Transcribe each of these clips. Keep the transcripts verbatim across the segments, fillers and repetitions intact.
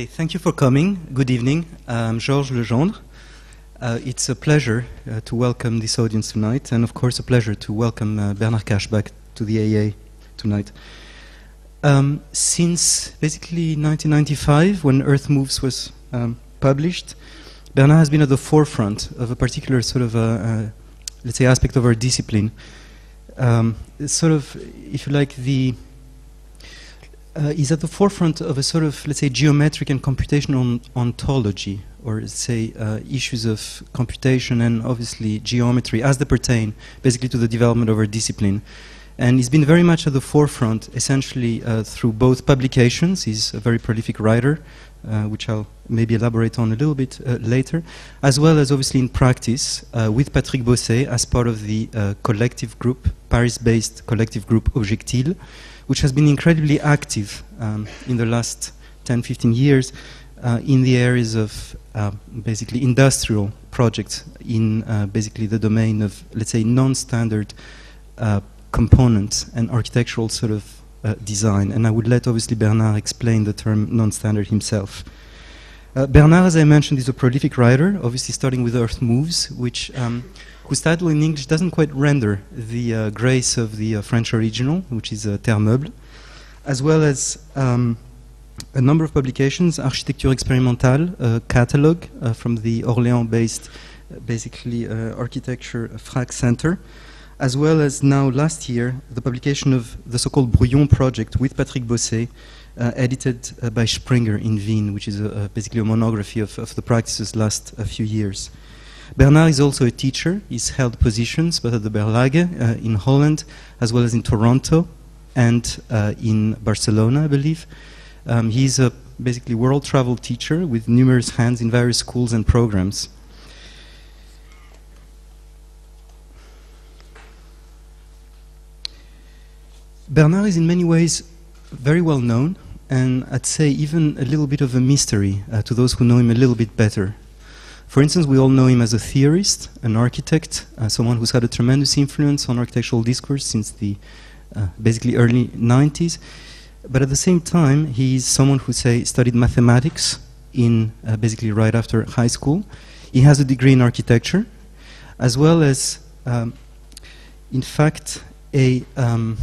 Hey, thank you for coming. Good evening. I'm Georges Legendre. Uh, it's a pleasure uh, to welcome this audience tonight, and of course a pleasure to welcome uh, Bernard Cache back to the A A tonight. Um, since basically nineteen ninety-five, when Earth Moves was um, published, Bernard has been at the forefront of a particular sort of, uh, uh, let's say, aspect of our discipline. Um, sort of, if you like, the Uh, is at the forefront of a sort of, let's say, geometric and computational ontology, or let's say uh, issues of computation and obviously geometry as they pertain basically to the development of our discipline. And he's been very much at the forefront, essentially uh, through both publications. He's a very prolific writer, uh, which I'll maybe elaborate on a little bit uh, later, as well as obviously in practice uh, with Patrick Bosset as part of the uh, collective group, Paris-based collective group Objectile, which has been incredibly active um, in the last ten, fifteen years uh, in the areas of uh, basically industrial projects in uh, basically the domain of, let's say, non-standard uh, components and architectural sort of uh, design. And I would let, obviously, Bernard explain the term non-standard himself. Uh, Bernard, as I mentioned, is a prolific writer, obviously starting with Earth Moves, which um, whose title in English doesn't quite render the uh, grace of the uh, French original, which is uh, Terre Meuble, as well as um, a number of publications, Architecture Experimentale, a catalog uh, from the Orléans-based, uh, basically, uh, architecture FRAC Center, as well as now last year, the publication of the so-called Brouillon Project with Patrick Bosset, Uh, edited uh, by Springer in Wien, which is a, a basically a monography of, of the practices last a few years. Bernard is also a teacher. He's held positions both at the Berlage uh, in Holland, as well as in Toronto and uh, in Barcelona, I believe. Um, he's a basically world travel teacher with numerous hands in various schools and programs. Bernard is in many ways very well known, and I'd say even a little bit of a mystery uh, to those who know him a little bit better. For instance, we all know him as a theorist, an architect, uh, someone who's had a tremendous influence on architectural discourse since the uh, basically early nineties. But at the same time, he's someone who, say, studied mathematics in uh, basically right after high school. He has a degree in architecture, as well as, um, in fact, a um,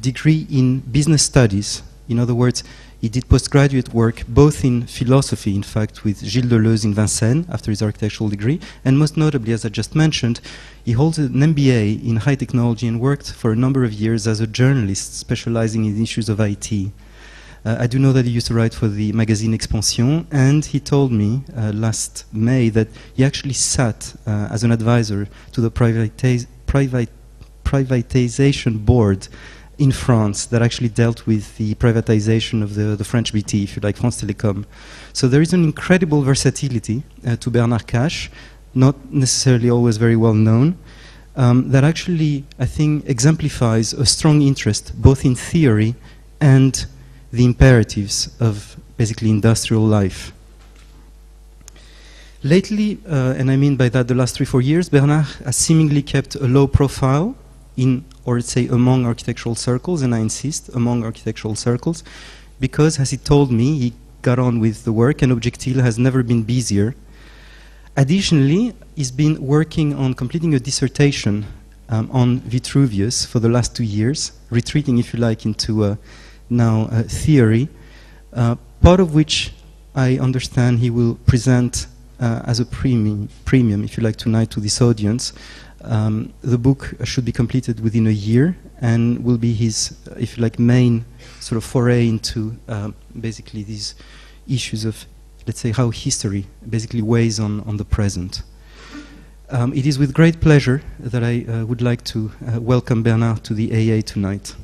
degree in business studies. In other words, he did postgraduate work both in philosophy, in fact, with Gilles Deleuze in Vincennes after his architectural degree, and most notably, as I just mentioned, he holds an M B A in high technology and worked for a number of years as a journalist specializing in issues of I T. Uh, I do know that he used to write for the magazine Expansion, and he told me uh, last May that he actually sat uh, as an advisor to the privatiz- privat- privatization board in France that actually dealt with the privatization of the, the French B T, if you like, France Telecom. So there is an incredible versatility uh, to Bernard Cache, not necessarily always very well known, um, that actually, I think, exemplifies a strong interest both in theory and the imperatives of basically industrial life. Lately, uh, and I mean by that the last three, four years, Bernard has seemingly kept a low profile in, or let's say, among architectural circles, and I insist, among architectural circles, because, as he told me, he got on with the work, and Objectile has never been busier. Additionally, he's been working on completing a dissertation um, on Vitruvius for the last two years, retreating, if you like, into uh, now uh, theory, uh, part of which I understand he will present uh, as a premium, premium, if you like, tonight to this audience. Um, the book should be completed within a year and will be his, if you like, main sort of foray into um, basically these issues of, let's say, how history basically weighs on, on the present. Um, it is with great pleasure that I uh, would like to uh, welcome Bernard to the A A tonight.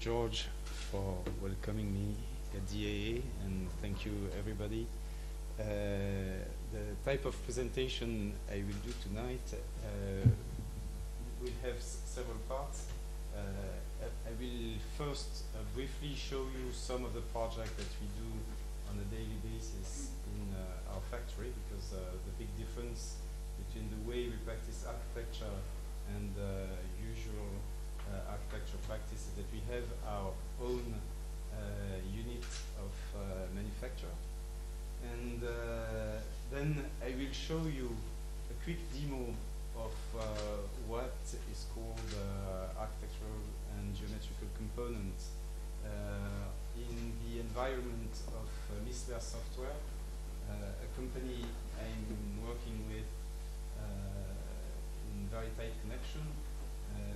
George, for welcoming me at D A A, and thank you everybody. Uh, the type of presentation I will do tonight uh, will have s several parts. Uh, I will first uh, briefly show you some of the projects that we do on a daily basis in uh, our factory. in the way we practice architecture and uh, usual uh, architecture practice is that we have our own uh, unit of uh, manufacture. And uh, then I will show you a quick demo of uh, what is called uh, architectural and geometrical components uh, in the environment of uh, Mistler Software, uh, a company I'm working with uh, in very tight connection uh,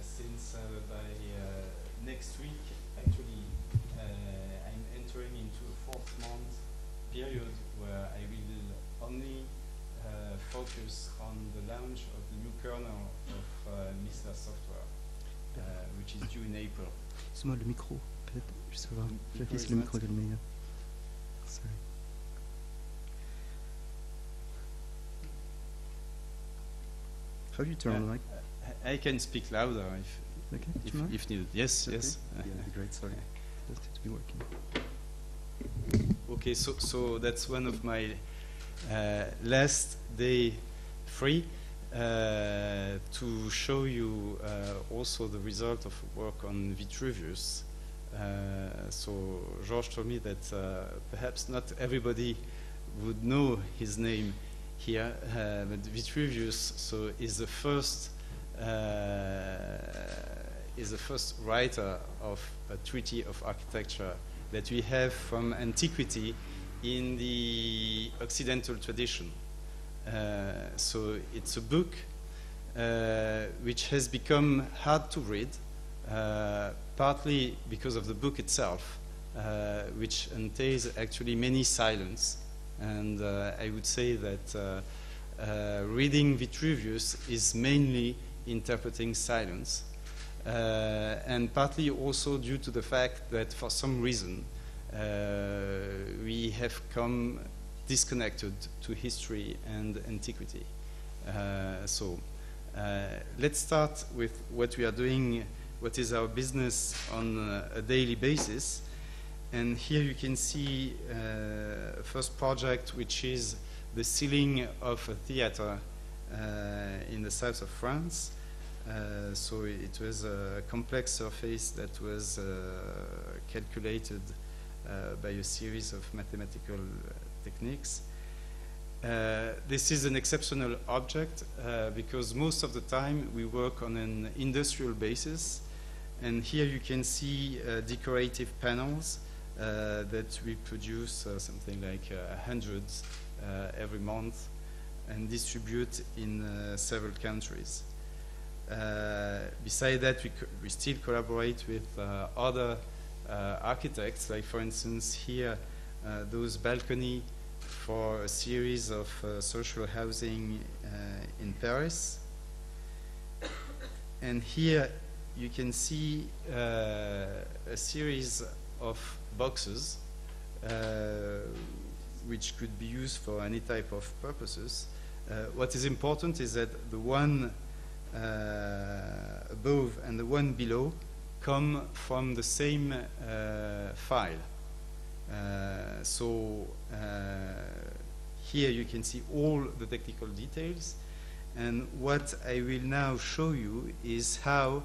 since uh, by uh, next week. Actually, uh, I'm entering into a fourth month period where I will only uh, focus on the launch of the new kernel of uh, Mistler Software, uh, which is due in April. Excuse-moi, le micro, peut-être, je sais pas, j'appuie sur le micro de le meilleur. Sorry. How do you turn uh, on the mic? I can speak louder if, okay, if, if needed. Yes, okay. Yes. Yeah, that'd be great, sorry. Does it be working? Okay, so, so that's one of my uh, last day free uh, to show you uh, also the result of work on Vitruvius. Uh, so Georges told me that uh, perhaps not everybody would know his name here, uh, but Vitruvius so is the first uh, is the first writer of a treaty of architecture that we have from antiquity in the Occidental tradition. Uh, so it's a book uh, which has become hard to read, uh, partly because of the book itself, uh, which entails actually many silences. And uh, I would say that uh, uh, reading Vitruvius is mainly interpreting silence, uh, and partly also due to the fact that for some reason uh, we have come disconnected to history and antiquity. Uh, so uh, let's start with what we are doing, what is our business on uh, a daily basis. And here you can see uh, first project, which is the ceiling of a theater uh, in the south of France. Uh, so it was a complex surface that was uh, calculated uh, by a series of mathematical techniques. Uh, this is an exceptional object uh, because most of the time we work on an industrial basis. And here you can see uh, decorative panels Uh, that we produce uh, something like uh, hundreds uh, every month and distribute in uh, several countries. Uh, Besides that, we, co we still collaborate with uh, other uh, architects, like for instance here, uh, those balcony for a series of uh, social housing uh, in Paris. And here you can see uh, a series of boxes uh, which could be used for any type of purposes. Uh, what is important is that the one uh, above and the one below come from the same uh, file. Uh, so uh, here you can see all the technical details, and what I will now show you is how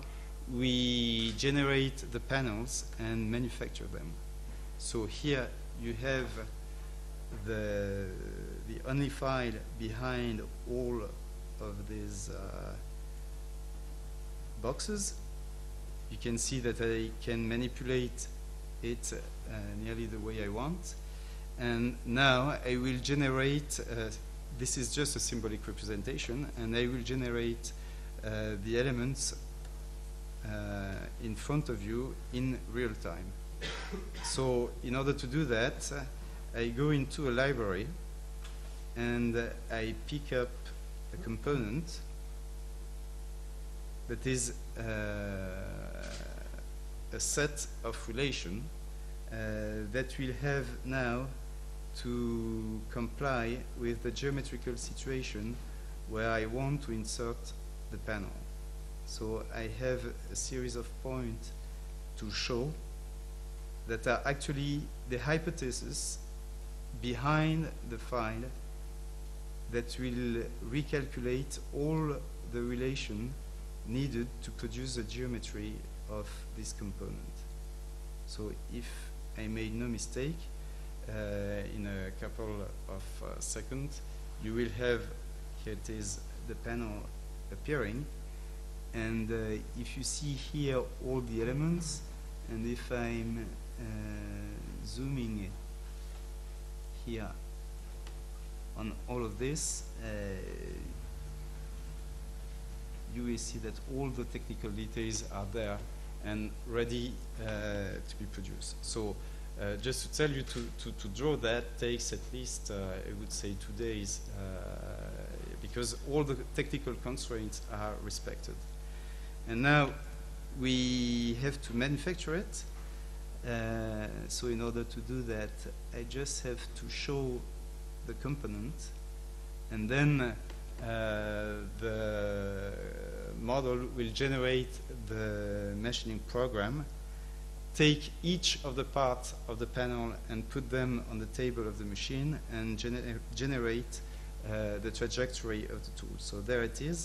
we generate the panels and manufacture them. So here you have the, the only file behind all of these uh, boxes. You can see that I can manipulate it uh, nearly the way I want. And now I will generate, uh, this is just a symbolic representation, and I will generate uh, the elements Uh, in front of you in real time. So in order to do that, uh, I go into a library and uh, I pick up a component that is uh, a set of relation uh, that will have now to comply with the geometrical situation where I want to insert the panel. So I have a series of points to show that are actually the hypothesis behind the file that will recalculate all the relation needed to produce the geometry of this component. So if I made no mistake, uh, in a couple of uh, seconds, you will have, here it is, the panel appearing. And uh, if you see here all the elements, and if I'm uh, zooming here on all of this, uh, you will see that all the technical details are there and ready uh, to be produced. So uh, just to tell you, to, to, to draw that takes at least, uh, I would say, two days, uh, because all the technical constraints are respected. And now we have to manufacture it. Uh, so in order to do that, I just have to show the component, and then Uh, the model will generate the machining program, take each of the parts of the panel and put them on the table of the machine, and gener generate uh, the trajectory of the tool. So there it is.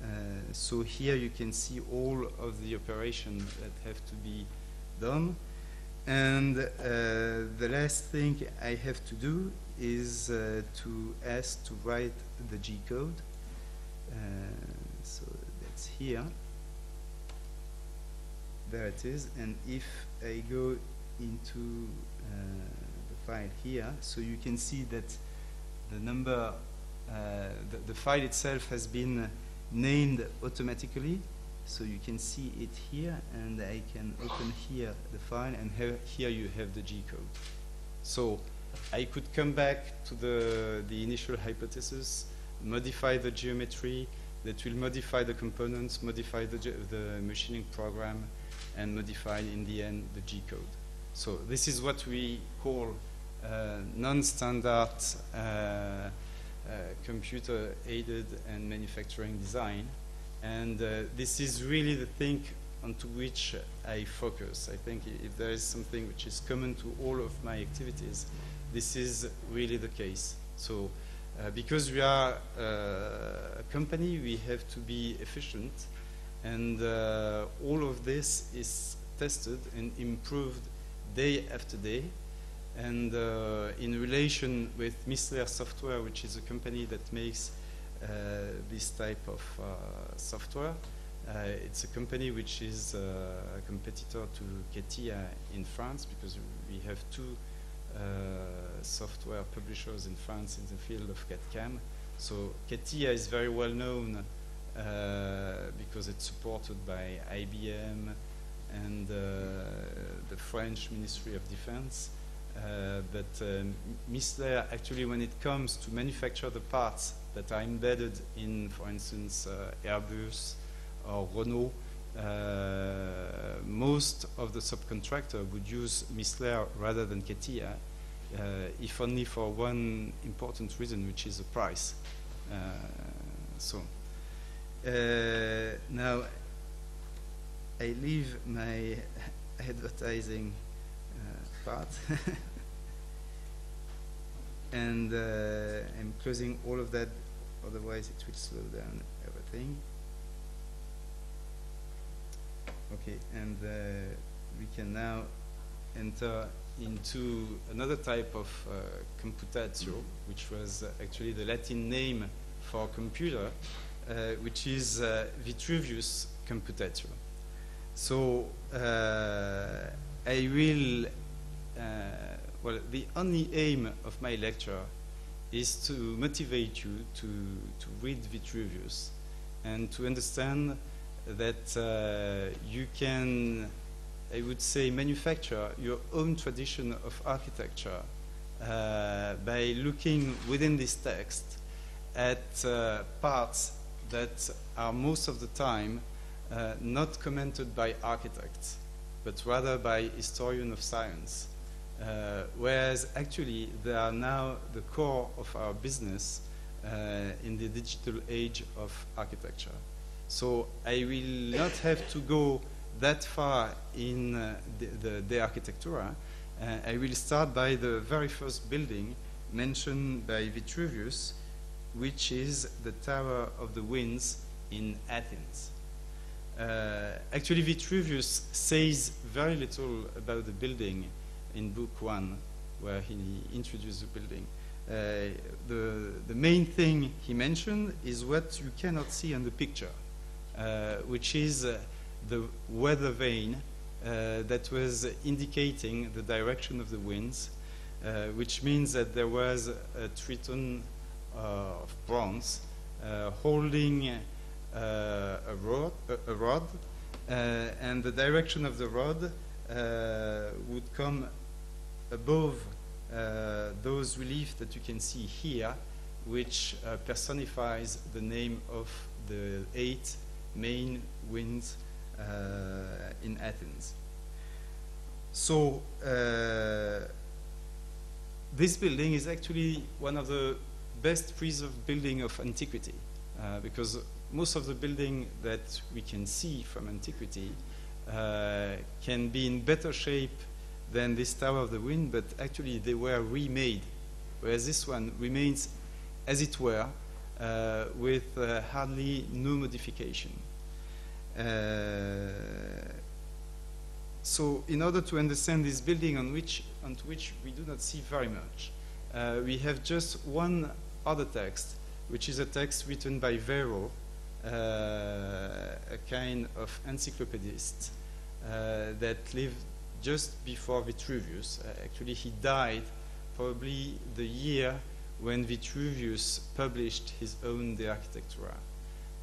Uh, so here you can see all of the operations that have to be done. And uh, the last thing I have to do is uh, to ask to write the G code. Uh, so that's here. There it is. And if I go into uh, the file here, so you can see that the number, uh, the, the file itself has been named automatically. So you can see it here, and I can open here the file, and here you have the G code. So I could come back to the, the initial hypothesis, modify the geometry, that will modify the components, modify the, the machining program, and modify, in the end, the G code. So this is what we call uh, non-standard uh, uh, computer-aided and manufacturing design. And uh, this is really the thing onto which I focus. I think if there is something which is common to all of my activities, this is really the case. So uh, because we are uh, a company, we have to be efficient, and uh, all of this is tested and improved day after day. And uh, in relation with Mistler Software, which is a company that makes uh, this type of uh, software, uh, it's a company which is uh, a competitor to Catia in France, because we have two Uh, software publishers in France in the field of C A D C A M. So Catia is very well known uh, because it's supported by I B M and uh, the French Ministry of Defense. Uh, but um, Mistler, actually, when it comes to manufacture the parts that are embedded in, for instance, uh, Airbus or Renault, Uh, most of the subcontractor would use Mistler rather than Catia, uh, if only for one important reason, which is the price. Uh, so uh, now I leave my advertising uh, part, and uh, I'm closing all of that, otherwise it will slow down everything. Okay, and uh, we can now enter into another type of uh, computatio, which was uh, actually the Latin name for computer, uh, which is uh, Vitruvius computatio. So uh, I will, uh, well, the only aim of my lecture is to motivate you to, to read Vitruvius and to understand that uh, you can, I would say, manufacture your own tradition of architecture uh, by looking within this text at uh, parts that are most of the time uh, not commented by architects, but rather by historians of science, uh, whereas actually they are now the core of our business uh, in the digital age of architecture. So I will not have to go that far in uh, the, the De Architectura. Uh, I will start by the very first building mentioned by Vitruvius, which is the Tower of the Winds in Athens. Uh, actually, Vitruvius says very little about the building in Book One, where he introduced the building. Uh, the, the main thing he mentioned is what you cannot see on the picture, uh, which is uh, the weather vane uh, that was indicating the direction of the winds, uh, which means that there was a triton uh, of bronze uh, holding uh, a rod, a, a rod uh, and the direction of the rod uh, would come above Uh, those reliefs that you can see here, which uh, personifies the name of the eight main winds uh, in Athens. So uh, this building is actually one of the best preserved buildings of antiquity, uh, because most of the building that we can see from antiquity uh, can be in better shape than this Tower of the Wind, but actually they were remade, whereas this one remains as it were, uh, with uh, hardly no modification. Uh, so in order to understand this building on which, on which we do not see very much, uh, we have just one other text, which is a text written by Vero, uh, a kind of encyclopedist uh, that lived just before Vitruvius. Uh, actually, he died probably the year when Vitruvius published his own De Architectura.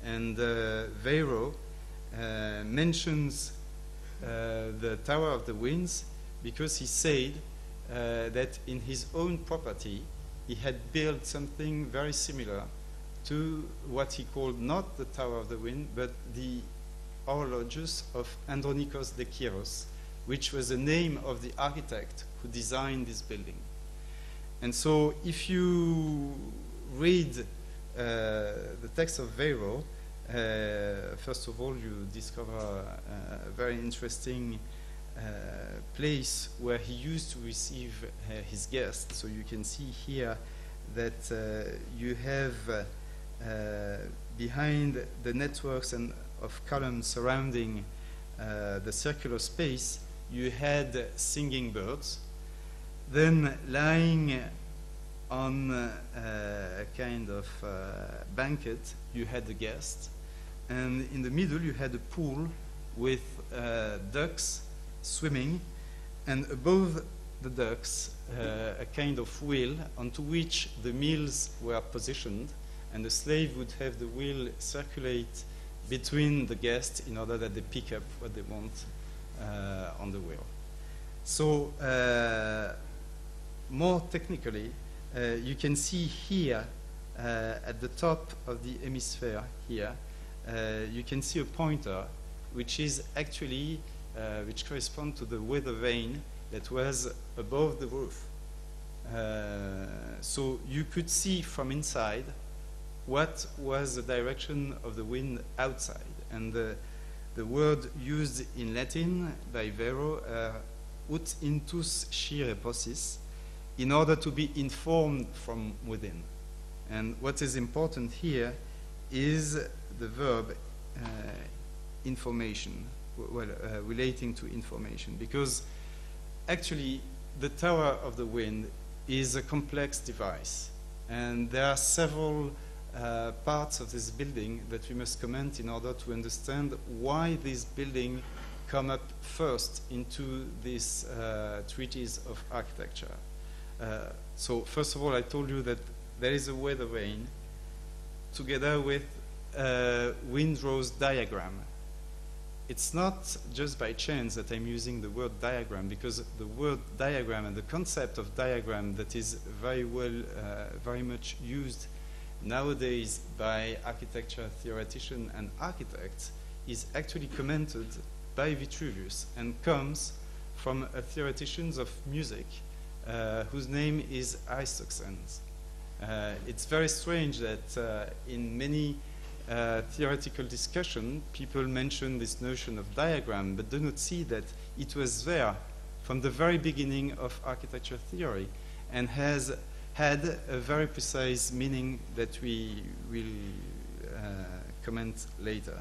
And uh, Vero uh, mentions uh, the Tower of the Winds because he said uh, that in his own property he had built something very similar to what he called not the Tower of the Wind, but the Horologius of Andronicus de Cyrrhus, which was the name of the architect who designed this building. And so if you read uh, the text of Vero, uh, first of all, you discover a, a very interesting uh, place where he used to receive uh, his guests. So you can see here that uh, you have uh, uh, behind the networks and of columns surrounding uh, the circular space, you had uh, singing birds, then lying on uh, a kind of uh, banquet, you had the guests, and in the middle you had a pool with uh, ducks swimming, and above the ducks uh, a kind of wheel onto which the meals were positioned, and the slave would have the wheel circulate between the guests in order that they pick up what they want Uh, on the wheel. So uh, more technically, uh, you can see here uh, at the top of the hemisphere here, uh, you can see a pointer which is actually, uh, which corresponds to the weather vane that was above the roof. Uh, so you could see from inside what was the direction of the wind outside, and the The word used in Latin by Vero, uh, ut intus scire possis, in order to be informed from within. And what is important here is the verb uh, information, well, uh, relating to information, because actually the Tower of the Wind is a complex device, and there are several Uh, parts of this building that we must comment in order to understand why this building come up first into this uh, treatise of architecture. Uh, so first of all, I told you that there is a weather vane together with a Windrose diagram. It's not just by chance that I'm using the word diagram, because the word diagram and the concept of diagram that is very well, uh, very much used nowadays by architecture theoreticians and architects is actually commented by Vitruvius and comes from a theoretician of music uh, whose name is Aristoxen. Uh, it's very strange that uh, in many uh, theoretical discussion people mention this notion of diagram but do not see that it was there from the very beginning of architecture theory and has had a very precise meaning that we will uh, comment later.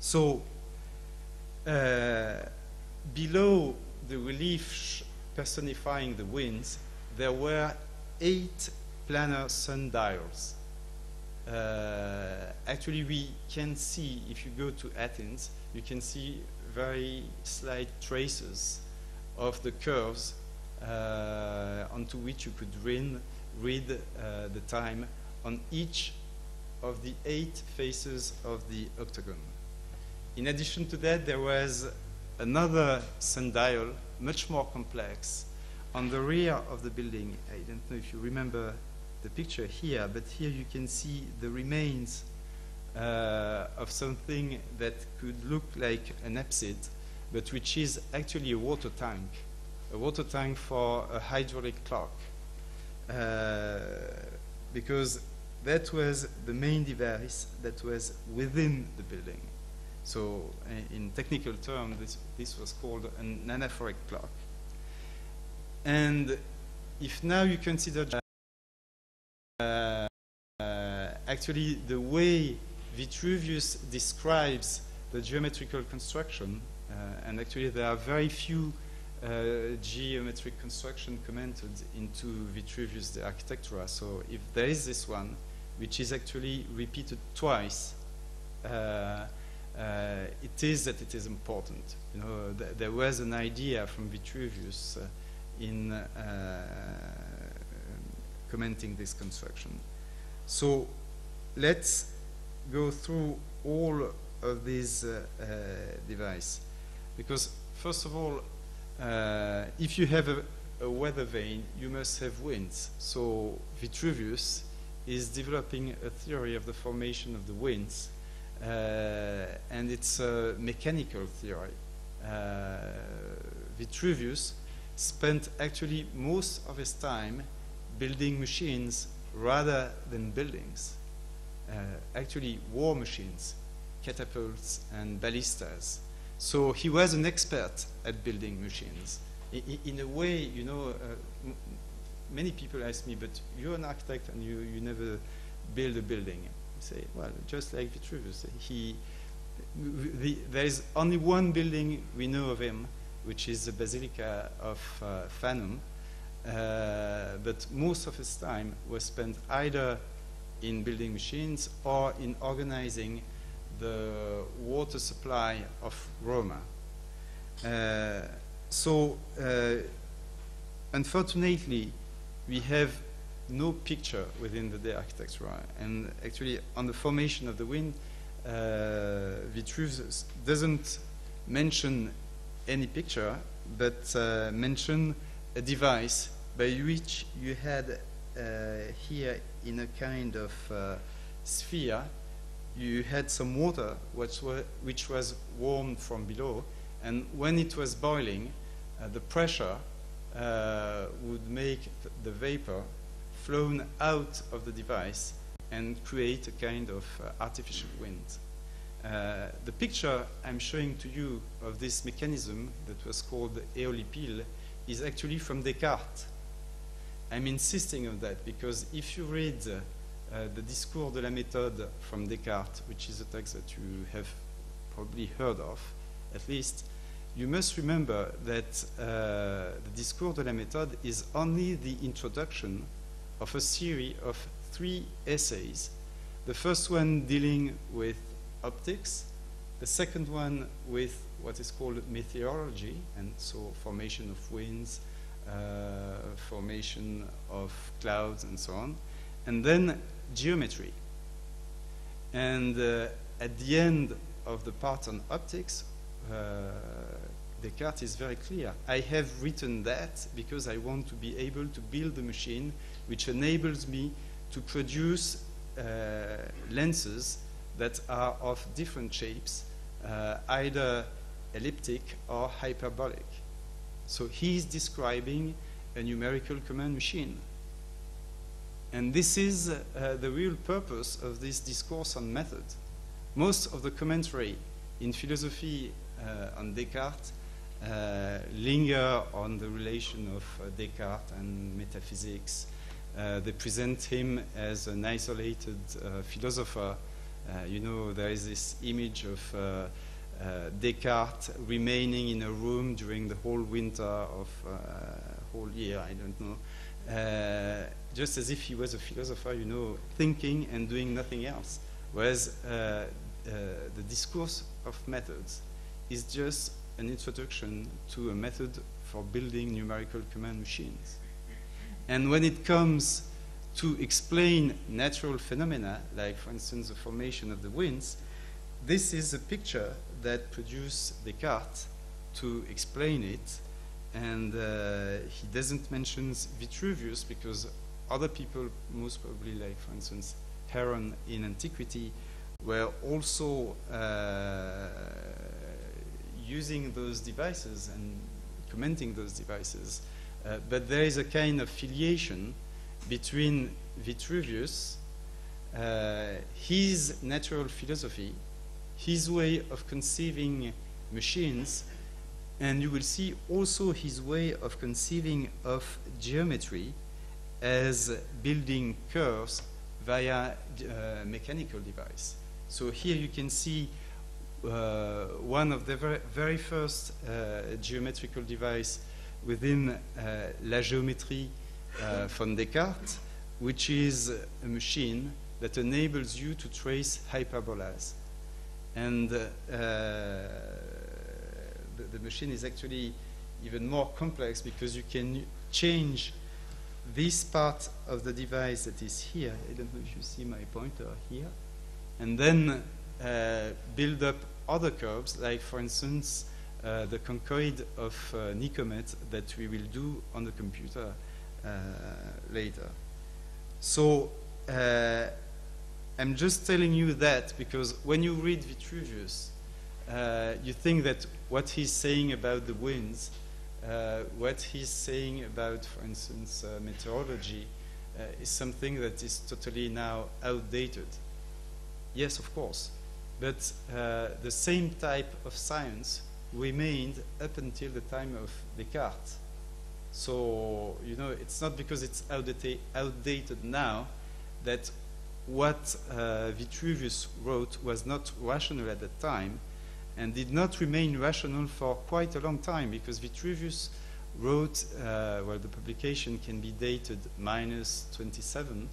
So uh, below the relief personifying the winds, there were eight planar sundials. Uh, actually, we can see, if you go to Athens, you can see very slight traces of the curves uh, onto which you could read, read uh, the time on each of the eight faces of the octagon. In addition to that, there was another sundial, much more complex, on the rear of the building. I don't know if you remember the picture here, but here you can see the remains uh, of something that could look like an apsid, but which is actually a water tank, a water tank for a hydraulic clock, uh, because that was the main device that was within the building. So uh, in technical terms, this, this was called an anaphoric clock. And if now you consider uh, uh, actually the way Vitruvius describes the geometrical construction, uh, and actually there are very few uh, geometric construction commented into Vitruvius De Architectura, so if there is this one, which is actually repeated twice, uh, Uh, it is that it is important. You know, th there was an idea from Vitruvius uh, in uh, commenting this construction. So let's go through all of these uh, uh, devices, because first of all, uh, if you have a, a weather vane, you must have winds. So Vitruvius is developing a theory of the formation of the winds. Uh, and it's a mechanical theory. Uh, Vitruvius spent actually most of his time building machines rather than buildings. Uh, actually war machines, catapults and ballistas. So he was an expert at building machines. I, I, in a way, you know, uh, m many people ask me, but you're an architect and you, you never build a building. Say, well, just like Vitruvius, he, the, there is only one building we know of him, which is the Basilica of uh, Fanum, uh, but most of his time was spent either in building machines or in organizing the water supply of Roma. Uh, so, uh, unfortunately, we have no picture within the De Architectura, and actually on the formation of the wind, uh, Vitruvius doesn't mention any picture, but uh, mention a device by which you had uh, here in a kind of uh, sphere, you had some water which, were, which was warmed from below, and when it was boiling, uh, the pressure uh, would make th the vapor flown out of the device and create a kind of uh, artificial wind. Uh, the picture I'm showing to you of this mechanism that was called eolipile is actually from Descartes. I'm insisting on that because if you read uh, the Discours de la méthode from Descartes, which is a text that you have probably heard of, at least, you must remember that uh, the Discours de la méthode is only the introduction of a series of three essays. The first one dealing with optics, the second one with what is called meteorology, and so formation of winds, uh, formation of clouds, and so on, and then geometry. And uh, at the end of the part on optics, uh, Descartes is very clear. I have written that because I want to be able to build a machine which enables me to produce uh, lenses that are of different shapes, uh, either elliptic or hyperbolic. So he is describing a numerical command machine. And this is uh, the real purpose of this discourse on method. Most of the commentary in philosophy uh, on Descartes Uh, linger on the relation of uh, Descartes and metaphysics uh, they present him as an isolated uh, philosopher. Uh, you know, there is this image of uh, uh, Descartes remaining in a room during the whole winter of uh, whole year, I don't know, uh, just as if he was a philosopher, you know, thinking and doing nothing else. Whereas uh, uh, the discourse of methods is just an introduction to a method for building numerical command machines. And when it comes to explain natural phenomena, like, for instance, the formation of the winds, this is a picture that produced Descartes to explain it. And uh, he doesn't mention Vitruvius because other people, most probably, like, for instance, Heron in antiquity, were also uh, using those devices and commenting those devices. Uh, but there is a kind of filiation between Vitruvius, uh, his natural philosophy, his way of conceiving machines, and you will see also his way of conceiving of geometry as building curves via uh, mechanical device. So here you can see uh, one of the ver very first uh, geometrical device within uh, La Géométrie uh, from Descartes, which is a machine that enables you to trace hyperbolas. And uh, the machine is actually even more complex because you can change this part of the device that is here. I don't know if you see my pointer here. And then uh, build up other curves, like, for instance, uh, the conchoid of uh, Nicomet that we will do on the computer uh, later. So uh, I'm just telling you that because when you read Vitruvius, Uh, you think that what he's saying about the winds, uh, what he's saying about, for instance, uh, meteorology, uh, is something that is totally now outdated. Yes, of course. But uh, the same type of science remained up until the time of Descartes. So, you know, it's not because it's outdated, outdated now that what uh, Vitruvius wrote was not rational at that time, and did not remain rational for quite a long time, because Vitruvius wrote, uh, well, the publication can be dated minus twenty-seven,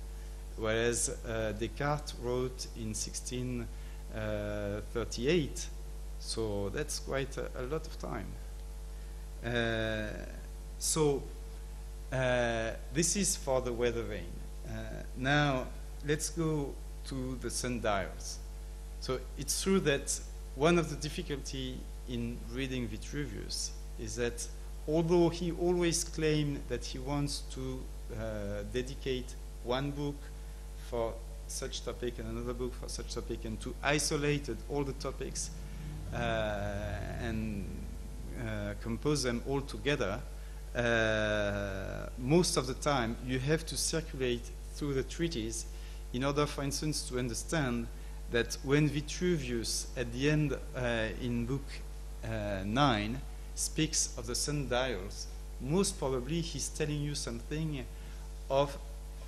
whereas uh, Descartes wrote in sixteen thirty-eight. So that's quite a, a lot of time. Uh, so uh, this is for the weather vane. Uh, now let's go to the sundials. So it's true that one of the difficulty in reading Vitruvius is that although he always claimed that he wants to uh, dedicate one book for such topic and another book for such topic and to isolate all the topics uh, and uh, compose them all together, uh, most of the time you have to circulate through the treatise in order, for instance, to understand that when Vitruvius, at the end uh, in book uh, nine, speaks of the sundials, most probably he's telling you something of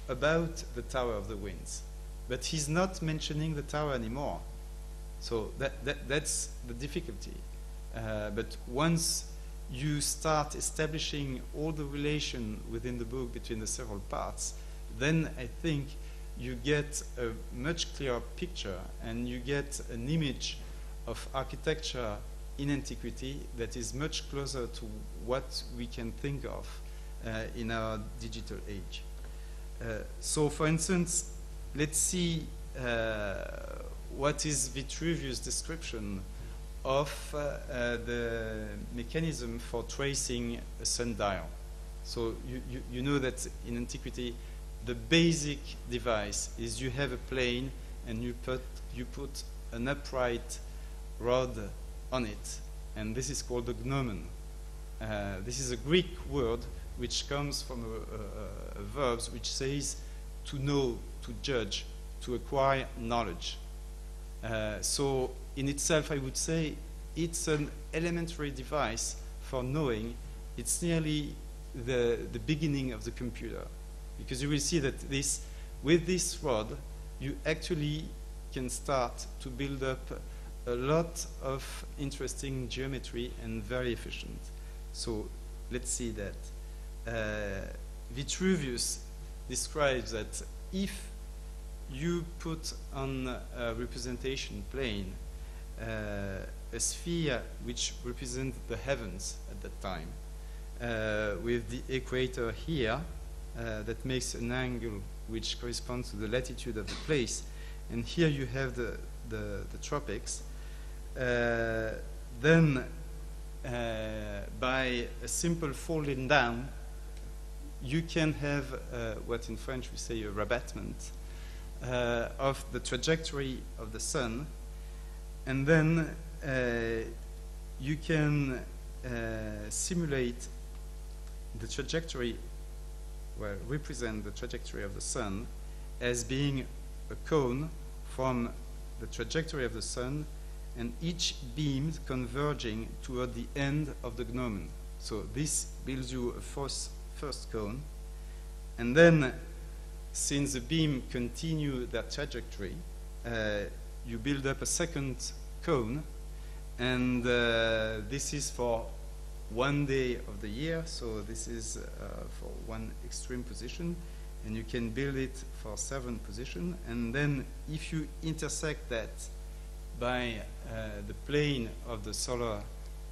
about the Tower of the Winds. But he's not mentioning the tower anymore. So that, that, that's the difficulty. Uh, but once you start establishing all the relation within the book between the several parts, then I think you get a much clearer picture and you get an image of architecture in antiquity that is much closer to what we can think of uh, in our digital age. Uh, so, for instance, let's see uh, what is Vitruvius' description of uh, uh, the mechanism for tracing a sundial. So, you, you, you know that in antiquity, the basic device is you have a plane and you put, you put an upright rod on it, and this is called the gnomon. Uh, this is a Greek word which comes from a, a, a verb which says to know, to judge, to acquire knowledge. Uh, so in itself I would say it's an elementary device for knowing. It's nearly the, the beginning of the computer. because you will see that this, with this rod, you actually can start to build up a lot of interesting geometry and very efficient. So let's see that. Uh, Vitruvius describes that if you put on a representation plane uh, a sphere which represents the heavens at that time, uh, with the equator here, uh, that makes an angle which corresponds to the latitude of the place, and here you have the, the, the tropics, uh, then uh, by a simple folding down, you can have uh, what in French we say a rabattement uh, of the trajectory of the sun, and then uh, you can uh, simulate the trajectory, well, represent the trajectory of the sun as being a cone from the trajectory of the sun and each beam converging toward the end of the gnomon. So this builds you a force first cone, and then since the beam continue that trajectory, uh, you build up a second cone, and uh, this is for one day of the year, so this is uh, for one extreme position, and you can build it for seven positions, and then if you intersect that by uh, the plane of the solar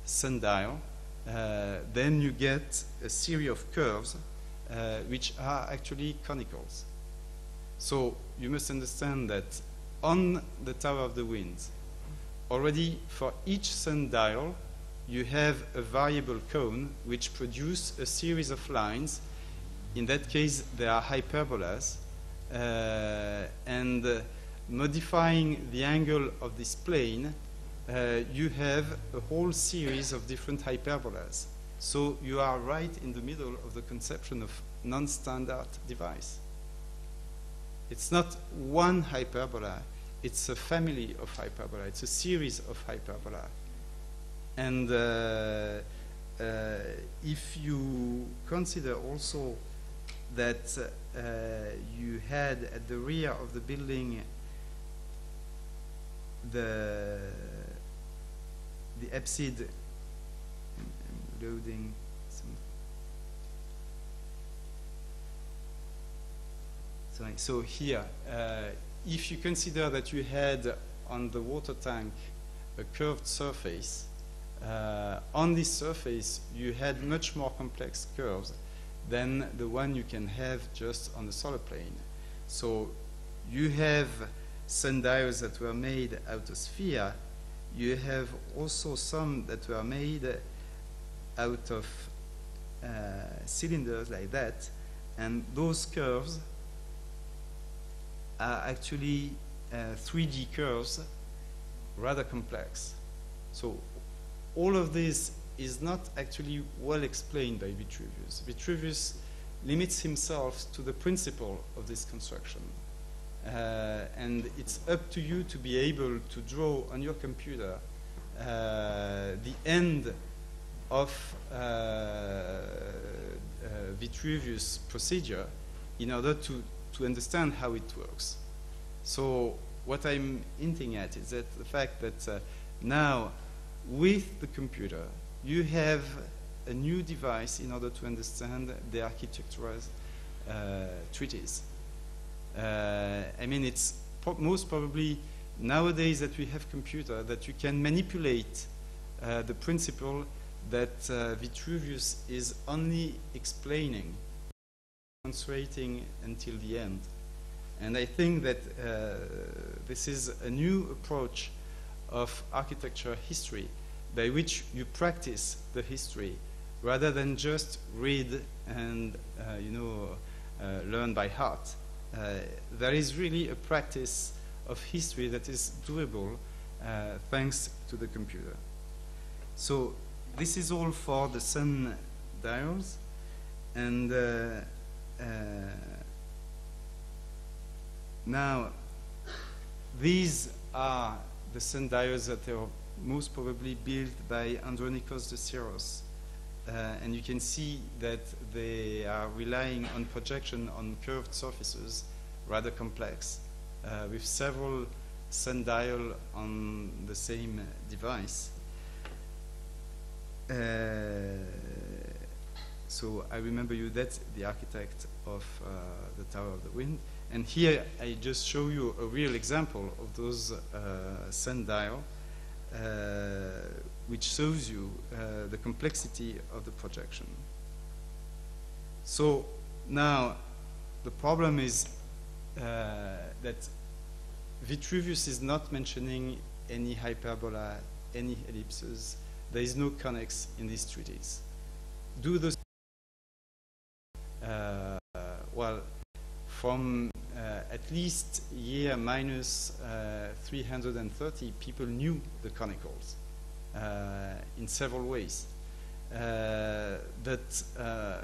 sundial, Uh, then you get a series of curves uh, which are actually conicals. So you must understand that on the Tower of the Winds, already for each sundial, you have a variable cone which produces a series of lines. In that case, they are hyperbolas. Uh, and uh, modifying the angle of this plane, Uh, you have a whole series of different hyperbolas. So you are right in the middle of the conception of non-standard device. It's not one hyperbola, it's a family of hyperbola, it's a series of hyperbola. And uh, uh, if you consider also that uh, you had at the rear of the building the the apsid, I'm loading some. Sorry, so here, uh, if you consider that you had on the water tank a curved surface, uh, on this surface you had much more complex curves than the one you can have just on the solar plane. So you have sundials that were made out of sphere, you have also some that were made out of uh, cylinders like that, and those curves are actually uh, three D curves, rather complex. So all of this is not actually well explained by Vitruvius. Vitruvius limits himself to the principle of this construction. Uh, and it's up to you to be able to draw on your computer uh, the end of uh, uh, Vitruvius' procedure in order to, to understand how it works. So what I'm hinting at is that the fact that uh, now with the computer you have a new device in order to understand the architecture's uh, treatise. Uh, I mean, it's pro most probably nowadays that we have computer that you can manipulate uh, the principle that uh, Vitruvius is only explaining, demonstrating until the end. And I think that uh, this is a new approach of architecture history by which you practice the history rather than just read and uh, you know uh, learn by heart. Uh, there is really a practice of history that is doable uh, thanks to the computer. So this is all for the sun dials, and uh, uh, now these are the sun dials that are most probably built by Andronicus of Cyrrhus uh, and you can see that they are relying on projection on curved surfaces, rather complex, uh, with several sundial on the same device. Uh, so I remember you, that's the architect of uh, the Tower of the Wind. And here I just show you a real example of those uh, sundial, uh, which shows you uh, the complexity of the projection. So now the problem is uh, that Vitruvius is not mentioning any hyperbola, any ellipses. There is no connex in these treatise. Do those uh, well from uh, at least year minus uh, three hundred thirty, people knew the conicals uh, in several ways. Uh, that uh,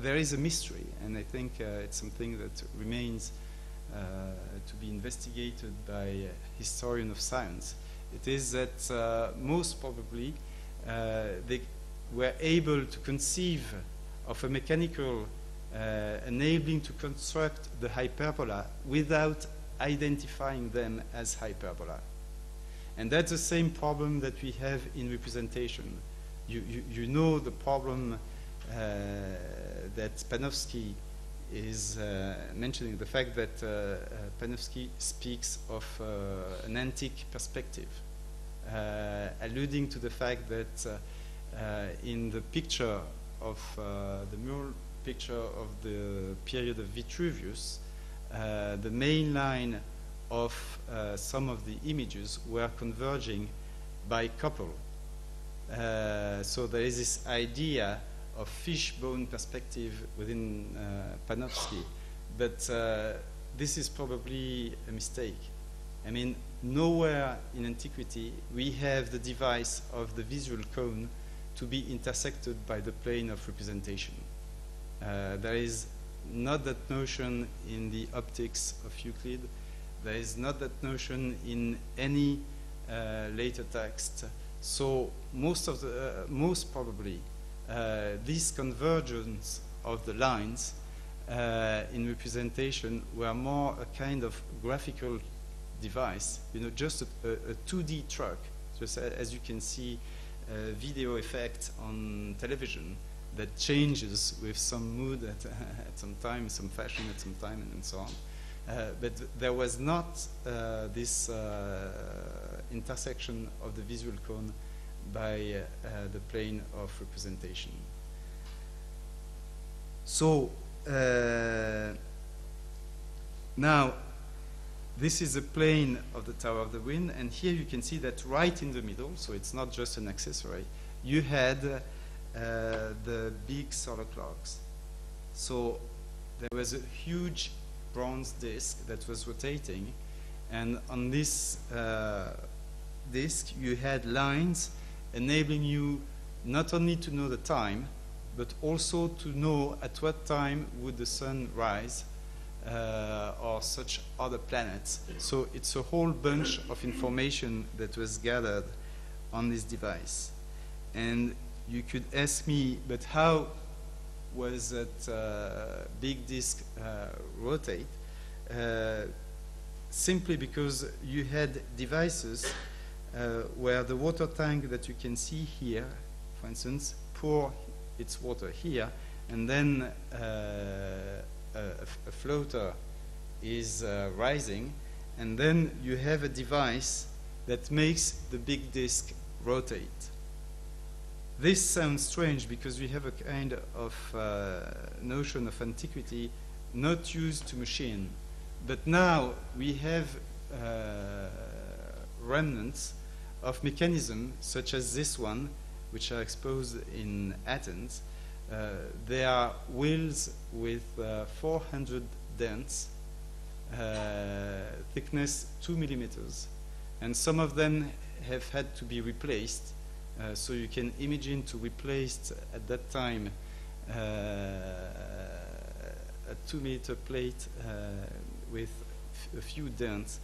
there is a mystery, and I think uh, it's something that remains uh, to be investigated by a historian of science. It is that uh, most probably uh, they were able to conceive of a mechanical uh, enabling to construct the hyperbola without identifying them as hyperbola. And that's the same problem that we have in representation. You, you, you know the problem uh, that Panofsky is uh, mentioning, the fact that uh, uh, Panofsky speaks of uh, an antique perspective, uh, alluding to the fact that uh, uh, in the picture of uh, the mural picture of the period of Vitruvius, uh, the main line of uh, some of the images were converging by couple. Uh, so there is this idea of fishbone perspective within uh, Panofsky, but uh, this is probably a mistake. I mean, nowhere in antiquity we have the device of the visual cone to be intersected by the plane of representation. Uh, there is not that notion in the optics of Euclid. There is not that notion in any uh, later text. So most of the, uh, most probably, Uh, this convergence of the lines uh, in representation were more a kind of graphical device, you know, just a, a, a two D truck, just a, as you can see a video effect on television that changes with some mood at, at some time, some fashion at some time, and so on. Uh, but there was not uh, this uh, intersection of the visual cone by uh, the plane of representation. So uh, now this is the plane of the Tower of the Wind, and here you can see that right in the middle, so it's not just an accessory, you had uh, the big solar clocks. So there was a huge bronze disc that was rotating, and on this uh, disc you had lines enabling you not only to know the time, but also to know at what time would the sun rise uh, or such other planets. So it's a whole bunch of information that was gathered on this device. And you could ask me, but how was that uh, big disk uh, rotate? Uh, simply because you had devices Uh, where the water tank that you can see here, for instance, pour its water here, and then uh, a, a floater is uh, rising, and then you have a device that makes the big disk rotate. This sounds strange because we have a kind of uh, notion of antiquity not used to machine, but now we have uh, remnants of mechanisms such as this one, which are exposed in Athens. Uh, they are wheels with uh, four hundred dents, uh, thickness two millimeters, and some of them have had to be replaced. Uh, so you can imagine to replace at that time uh, a two-meter plate uh, with f a few dents.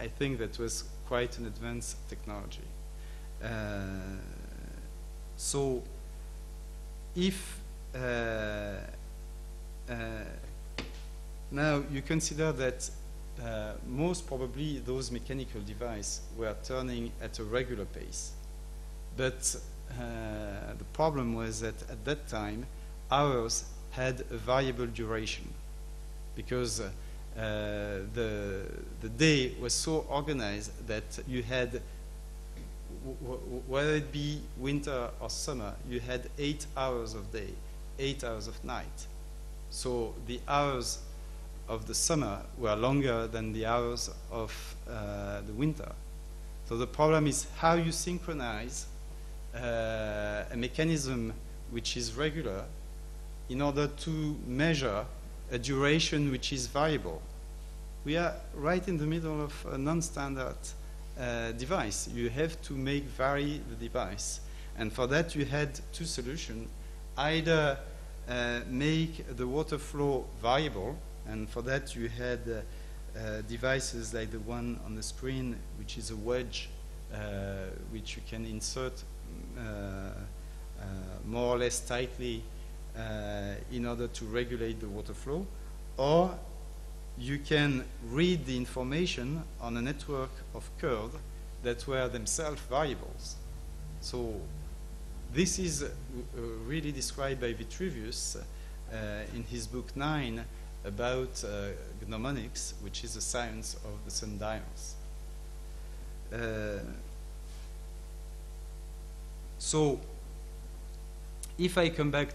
I think that was quite an advanced technology. Uh, so if uh, uh, now you consider that uh, most probably those mechanical devices were turning at a regular pace, but uh, the problem was that at that time hours had a variable duration, because uh, the, the day was so organized that you had, whether it be winter or summer, you had eight hours of day, eight hours of night. So the hours of the summer were longer than the hours of uh, the winter. So the problem is how you synchronize uh, a mechanism which is regular in order to measure a duration which is variable. We are right in the middle of a non-standard Uh, device. You have to make vary the device, and for that you had two solutions: either uh, make the water flow variable, and for that you had uh, uh, devices like the one on the screen, which is a wedge uh, which you can insert uh, uh, more or less tightly uh, in order to regulate the water flow, or you can read the information on a network of curves that were themselves variables. So this is uh, really described by Vitruvius uh, in his book nine about uh, gnomonics, which is the science of the sundials. Uh, so if I come back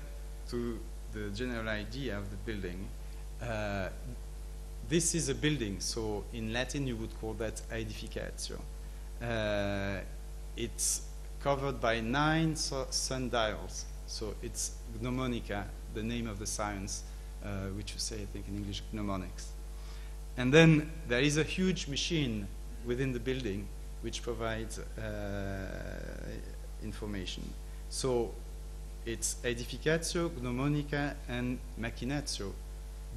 to the general idea of the building, uh, this is a building, so in Latin you would call that aedificatio. Uh, it's covered by nine so sundials, so it's gnomonica, the name of the science, uh, which you say, I think, in English, gnomonics. And then there is a huge machine within the building which provides uh, information. So it's aedificatio, gnomonica, and machinatio.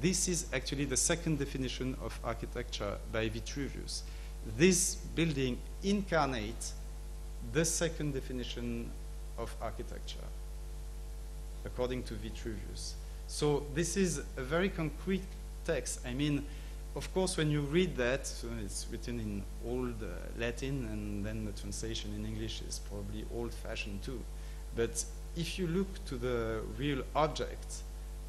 This is actually the second definition of architecture by Vitruvius. This building incarnates the second definition of architecture, according to Vitruvius. So this is a very concrete text. I mean, of course, when you read that, so it's written in old uh, Latin, and then the translation in English is probably old-fashioned too. But if you look to the real objects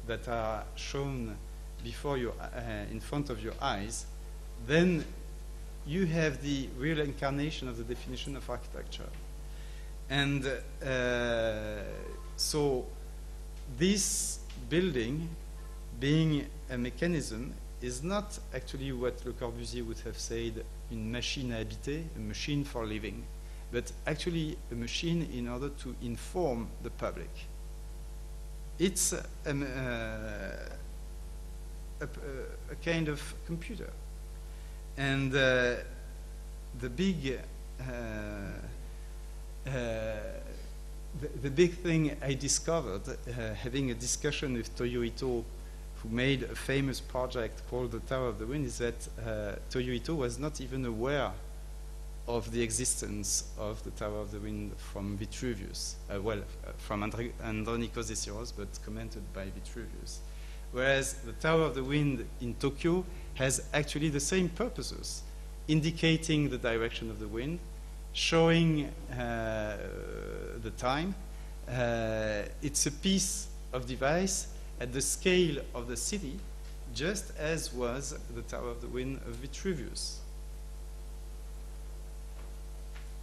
that are shown before you, uh, in front of your eyes, then you have the real incarnation of the definition of architecture. And uh, so this building, being a mechanism, is not actually what Le Corbusier would have said, une machine à habiter, a machine for living, but actually a machine in order to inform the public. It's um, uh, A, a kind of computer, and uh, the big, uh, uh, the, the big thing I discovered, uh, having a discussion with Toyo Ito, who made a famous project called the Tower of the Winds, is that uh, Toyo Ito was not even aware of the existence of the Tower of the Wind from Vitruvius, uh, well, uh, from Andri Andronicus of Cyrrhus, but commented by Vitruvius. Whereas the Tower of the Wind in Tokyo has actually the same purposes, indicating the direction of the wind, showing uh, the time. Uh, it's a piece of device at the scale of the city, just as was the Tower of the Wind of Vitruvius.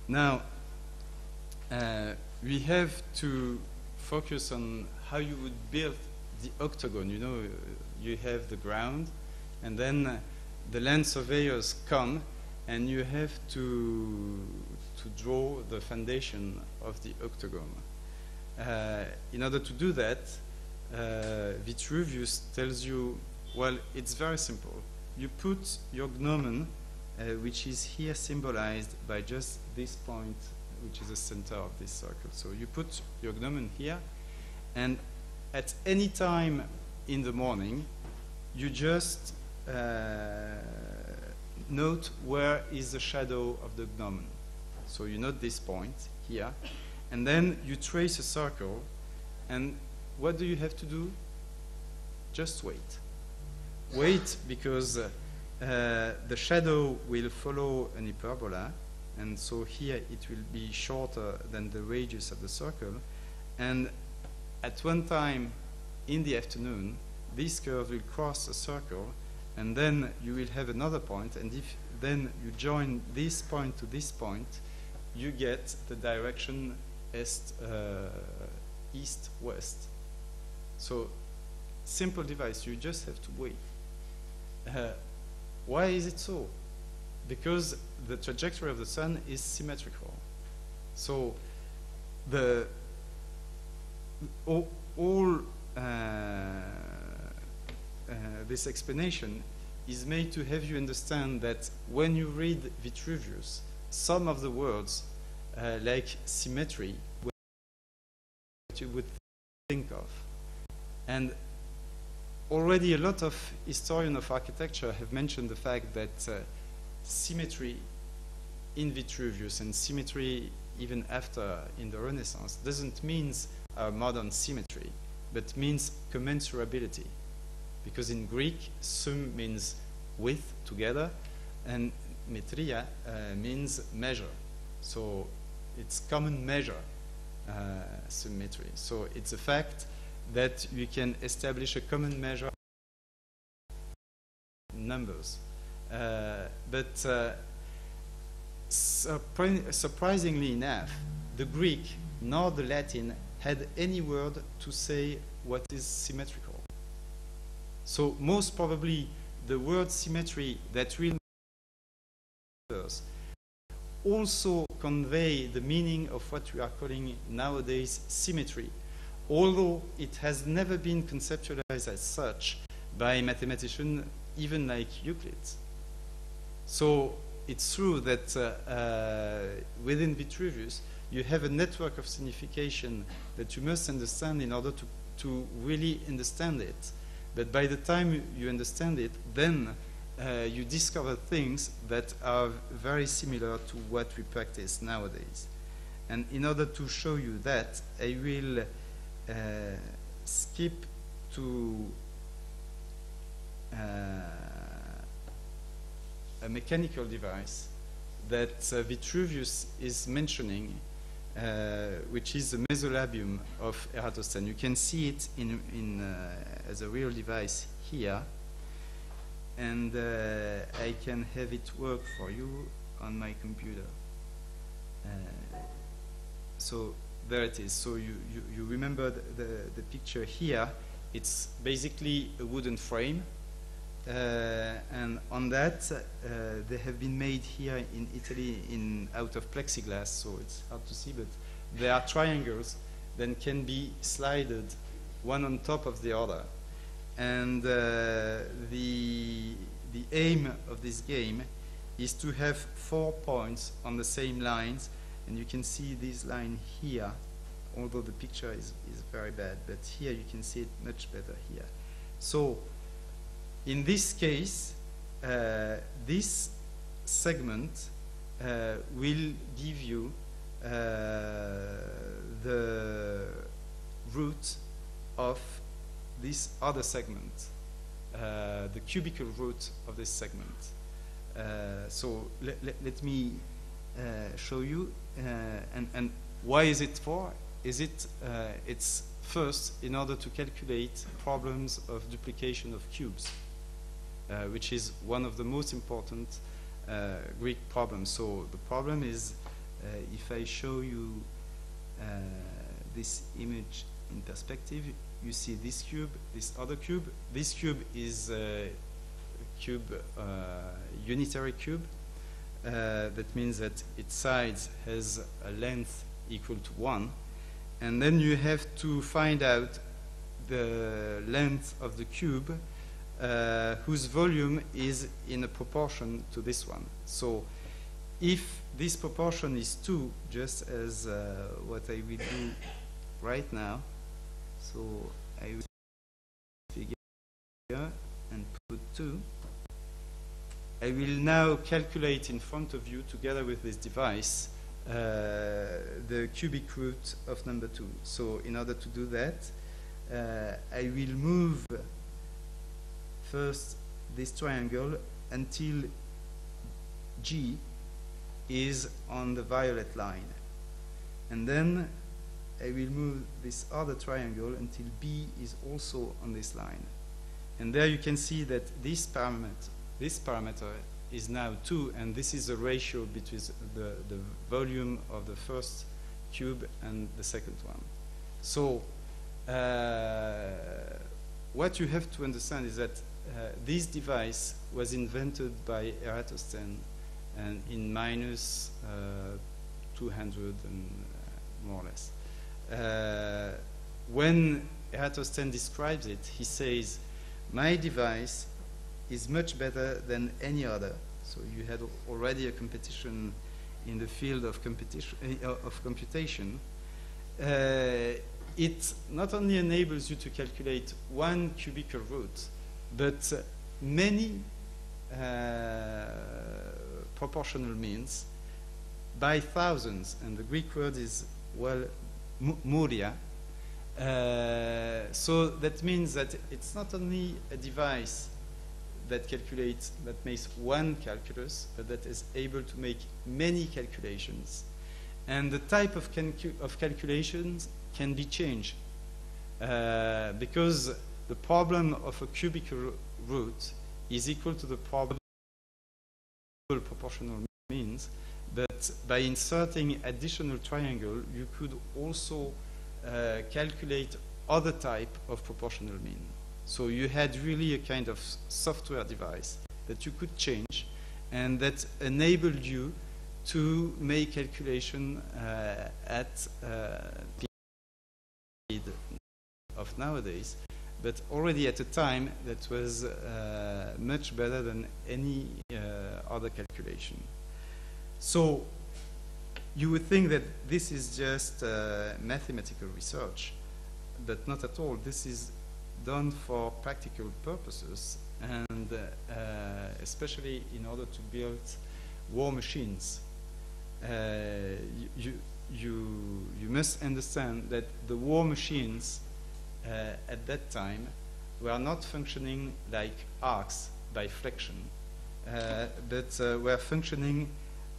Now, uh, we have to focus on how you would build the octagon. You know, you have the ground, and then uh, the land surveyors come, and you have to to draw the foundation of the octagon. Uh, in order to do that, uh, Vitruvius tells you, well, it's very simple. You put your gnomon, uh, which is here symbolized by just this point, which is the center of this circle. So you put your gnomon here, and at any time in the morning, you just uh, note where is the shadow of the gnomon. So you note this point here, and then you trace a circle, and what do you have to do? Just wait. Wait, because uh, uh, the shadow will follow an hyperbola, and so here it will be shorter than the radius of the circle, and at one time in the afternoon, this curve will cross a circle, and then you will have another point, and if then you join this point to this point, you get the direction east, uh, east west. So, simple device, you just have to wait. Uh, why is it so? Because the trajectory of the sun is symmetrical. So, the all, all uh, uh, this explanation is made to have you understand that when you read Vitruvius, some of the words uh, like symmetry what you would think of. And already a lot of historians of architecture have mentioned the fact that uh, symmetry in Vitruvius and symmetry even after in the Renaissance doesn't mean uh, modern symmetry, but means commensurability. Because in Greek, sum means with, together, and metria uh, means measure. So it's common measure, uh, symmetry. So it's a fact that you can establish a common measure numbers. Uh, but uh, surpri surprisingly enough, the Greek nor the Latin had any word to say what is symmetrical. So most probably the word symmetry that really also convey the meaning of what we are calling nowadays symmetry, although it has never been conceptualized as such by mathematicians even like Euclid. So it's true that uh, uh, within Vitruvius you have a network of signification that you must understand in order to, to really understand it. But by the time you understand it, then uh, you discover things that are very similar to what we practice nowadays. And in order to show you that, I will uh, skip to uh, a mechanical device that uh, Vitruvius is mentioning, Uh, which is the mesolabium of Eratosthenes. You can see it in, in, uh, as a real device here, and uh, I can have it work for you on my computer. Uh, so there it is. So you, you, you remember the, the, the picture here. It's basically a wooden frame, uh, and on that uh, they have been made here in Italy in out of plexiglass, so it's hard to see, but they are triangles that can be slided one on top of the other, and uh, the the aim of this game is to have four points on the same lines, and you can see this line here, although the picture is, is very bad, but here you can see it much better here. So in this case, uh, this segment uh, will give you uh, the root of this other segment, uh, the cubical root of this segment. Uh, so le le let me uh, show you. Uh, and, and why is it for? Is it? Uh, it's first in order to calculate problems of duplication of cubes, Uh, which is one of the most important uh, Greek problems. So the problem is, uh, if I show you uh, this image in perspective, you see this cube, this other cube. This cube is uh, a cube, uh, unitary cube. Uh, that means that its size has a length equal to one. And then you have to find out the length of the cube Uh, whose volume is in a proportion to this one. So if this proportion is two, just as uh, what I will do right now, so I will figure here and put two. I will now calculate in front of you, together with this device, uh, the cubic root of number two. So in order to do that, uh, I will move first this triangle until G is on the violet line, and then I will move this other triangle until B is also on this line. And there you can see that this parameter, this parameter is now two, and this is the ratio between the, the volume of the first cube and the second one. So uh, what you have to understand is that uh, this device was invented by Eratosthenes and in minus uh, two hundred and uh, more or less. Uh, when Eratosthenes describes it, he says, my device is much better than any other. So you had already a competition in the field of competition uh, of computation. Uh, it not only enables you to calculate one cubical root, but uh, many uh, proportional means by thousands, and the Greek word is, well, Moria. Uh, so that means that it's not only a device that calculates, that makes one calculus, but that is able to make many calculations. And the type of, calcu of calculations can be changed uh, because the problem of a cubic root is equal to the problem of proportional means. But by inserting additional triangle, you could also uh, calculate other type of proportional mean. So you had really a kind of software device that you could change and that enabled you to make calculation uh, at uh, speed of nowadays, but already at a time that was uh, much better than any uh, other calculation. So you would think that this is just uh, mathematical research, but not at all. This is done for practical purposes, and uh, especially in order to build war machines. Uh, you, you, you must understand that the war machines uh, at that time were not functioning like arcs by flexion, uh, but uh, were functioning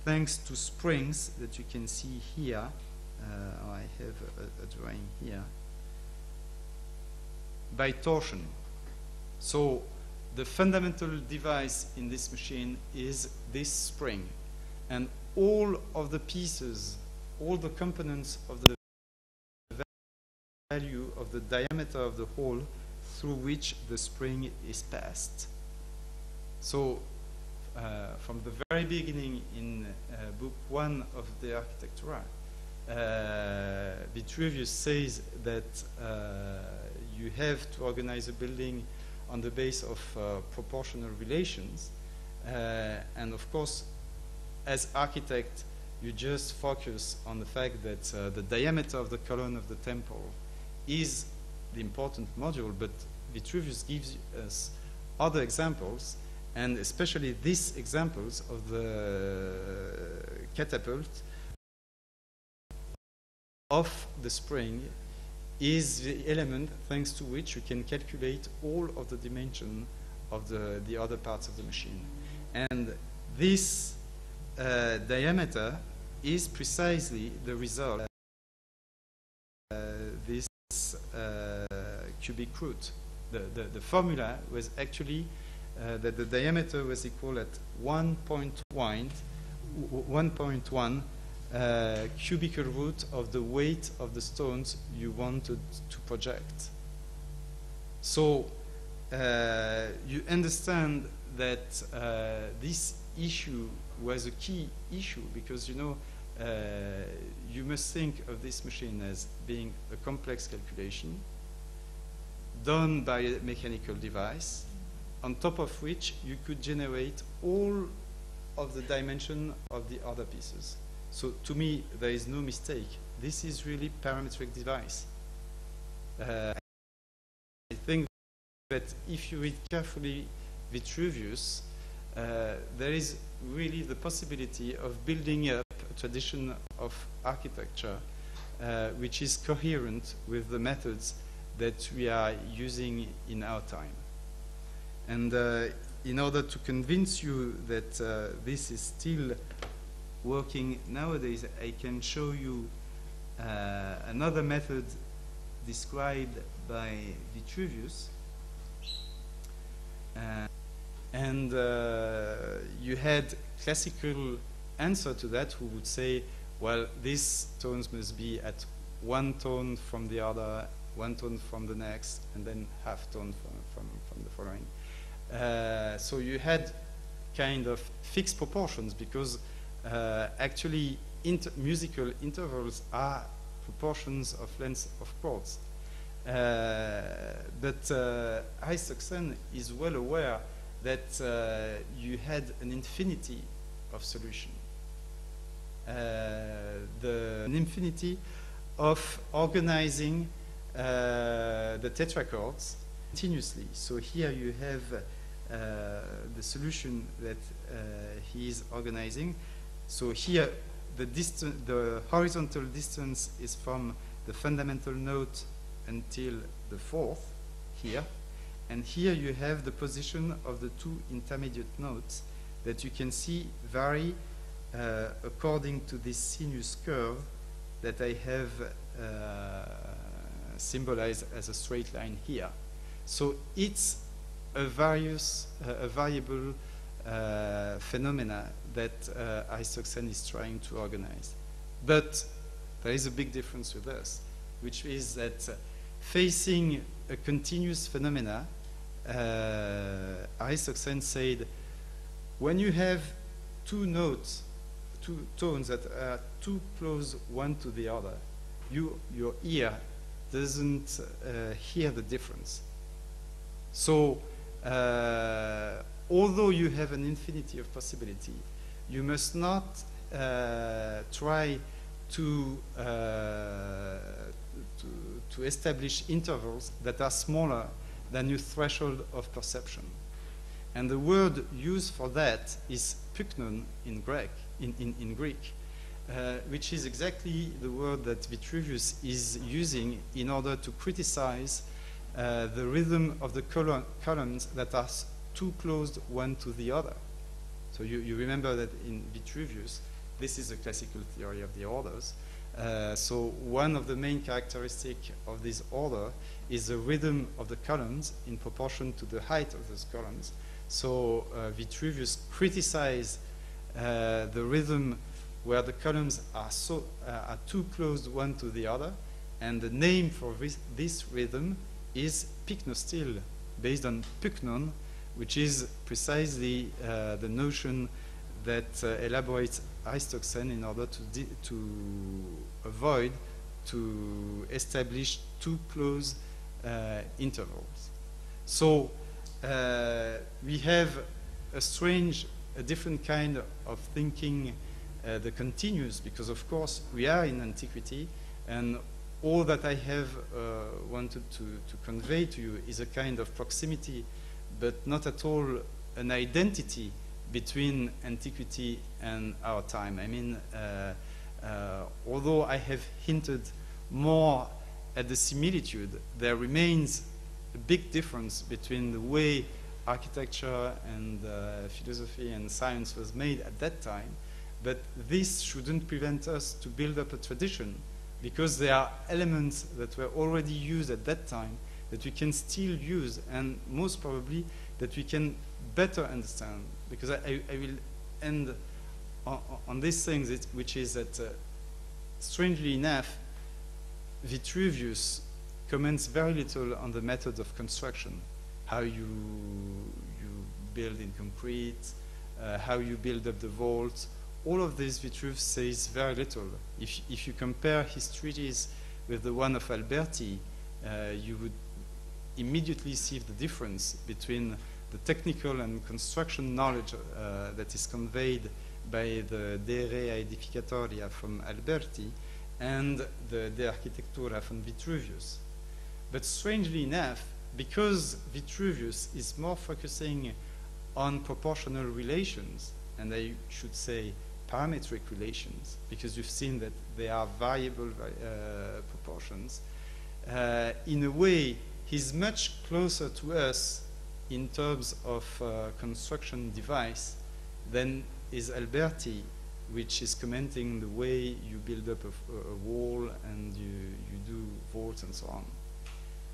thanks to springs that you can see here. uh, I have a, a drawing here, by torsion. So the fundamental device in this machine is this spring, and all of the pieces, all the components of the value of the diameter of the hole through which the spring is passed. So Uh, from the very beginning in uh, book one of De Architectura, uh, Vitruvius says that uh, you have to organize a building on the base of uh, proportional relations, uh, and of course as architect you just focus on the fact that uh, the diameter of the column of the temple is the important module, but Vitruvius gives us other examples, and especially these examples of the uh, catapult of the spring is the element thanks to which you can calculate all of the dimension of the, the other parts of the machine. And this uh, diameter is precisely the result of uh, this uh, cubic root. The, the, the formula was actually Uh, that the diameter was equal at one point one uh, cubical root of the weight of the stones you wanted to project. So uh, you understand that uh, this issue was a key issue, because you know uh, you must think of this machine as being a complex calculation done by a mechanical device, on top of which you could generate all of the dimension of the other pieces. So to me, there is no mistake. This is really parametric device. Uh, I think that if you read carefully Vitruvius, uh, there is really the possibility of building up a tradition of architecture uh, which is coherent with the methods that we are using in our time. And uh, in order to convince you that uh, this is still working nowadays, I can show you uh, another method described by Vitruvius. Uh, and uh, you had classical answer to that who would say, well, these tones must be at one tone from the other, one tone from the next, and then half tone from, from, from the following. Uh, so you had kind of fixed proportions because uh, actually inter musical intervals are proportions of lengths of chords. Uh, but uh, Aristoxen is well aware that uh, you had an infinity of solution, uh, the an infinity of organizing uh, the tetrachords continuously. So here you have uh, the solution that uh, he is organizing. So here the distan- the horizontal distance is from the fundamental note until the fourth here, and here you have the position of the two intermediate notes that you can see vary uh, according to this sinus curve that I have uh, symbolized as a straight line here. So it's a various, uh, a variable uh, phenomena that uh, Aristoxen is trying to organize. But there is a big difference with us, which is that uh, facing a continuous phenomena, uh, Aristoxen said, when you have two notes, two tones that are too close one to the other, you, your ear doesn't uh, hear the difference. So uh, although you have an infinity of possibility, you must not uh, try to, uh, to, to establish intervals that are smaller than your threshold of perception. And the word used for that is pyknon in Greek, in, in, in Greek uh, which is exactly the word that Vitruvius is using in order to criticize uh, the rhythm of the column, columns that are too close one to the other. So you, you remember that in Vitruvius, this is a classical theory of the orders. Uh, so one of the main characteristics of this order is the rhythm of the columns in proportion to the height of those columns. So uh, Vitruvius criticized uh, the rhythm where the columns are, so, uh, are too close one to the other, and the name for this, this rhythm is pycnostyle, based on pyknon, which is precisely uh, the notion that uh, elaborates Aristoxen in order to, to avoid to establish too close uh, intervals. So Uh, we have a strange, a different kind of thinking uh, that continues, because of course we are in antiquity, and all that I have uh, wanted to, to convey to you is a kind of proximity, but not at all an identity between antiquity and our time. I mean, uh, uh, although I have hinted more at the similitude, there remains a big difference between the way architecture and uh, philosophy and science was made at that time, but this shouldn't prevent us to build up a tradition, because there are elements that were already used at that time that we can still use, and most probably that we can better understand, because I, I, I will end on, on this thing, that, which is that, uh, strangely enough, Vitruvius comments very little on the method of construction, how you, you build in concrete, uh, how you build up the vault. All of this Vitruvius says very little. If, if you compare his treatise with the one of Alberti, uh, you would immediately see the difference between the technical and construction knowledge uh, that is conveyed by the De Re Edificatoria from Alberti and the De Architectura from Vitruvius. But strangely enough, because Vitruvius is more focusing on proportional relations, and I should say parametric relations, because you've seen that they are variable uh, proportions, uh, in a way, he's much closer to us in terms of uh, construction device than is Alberti, which is commenting the way you build up a, a wall and you, you do vaults and so on.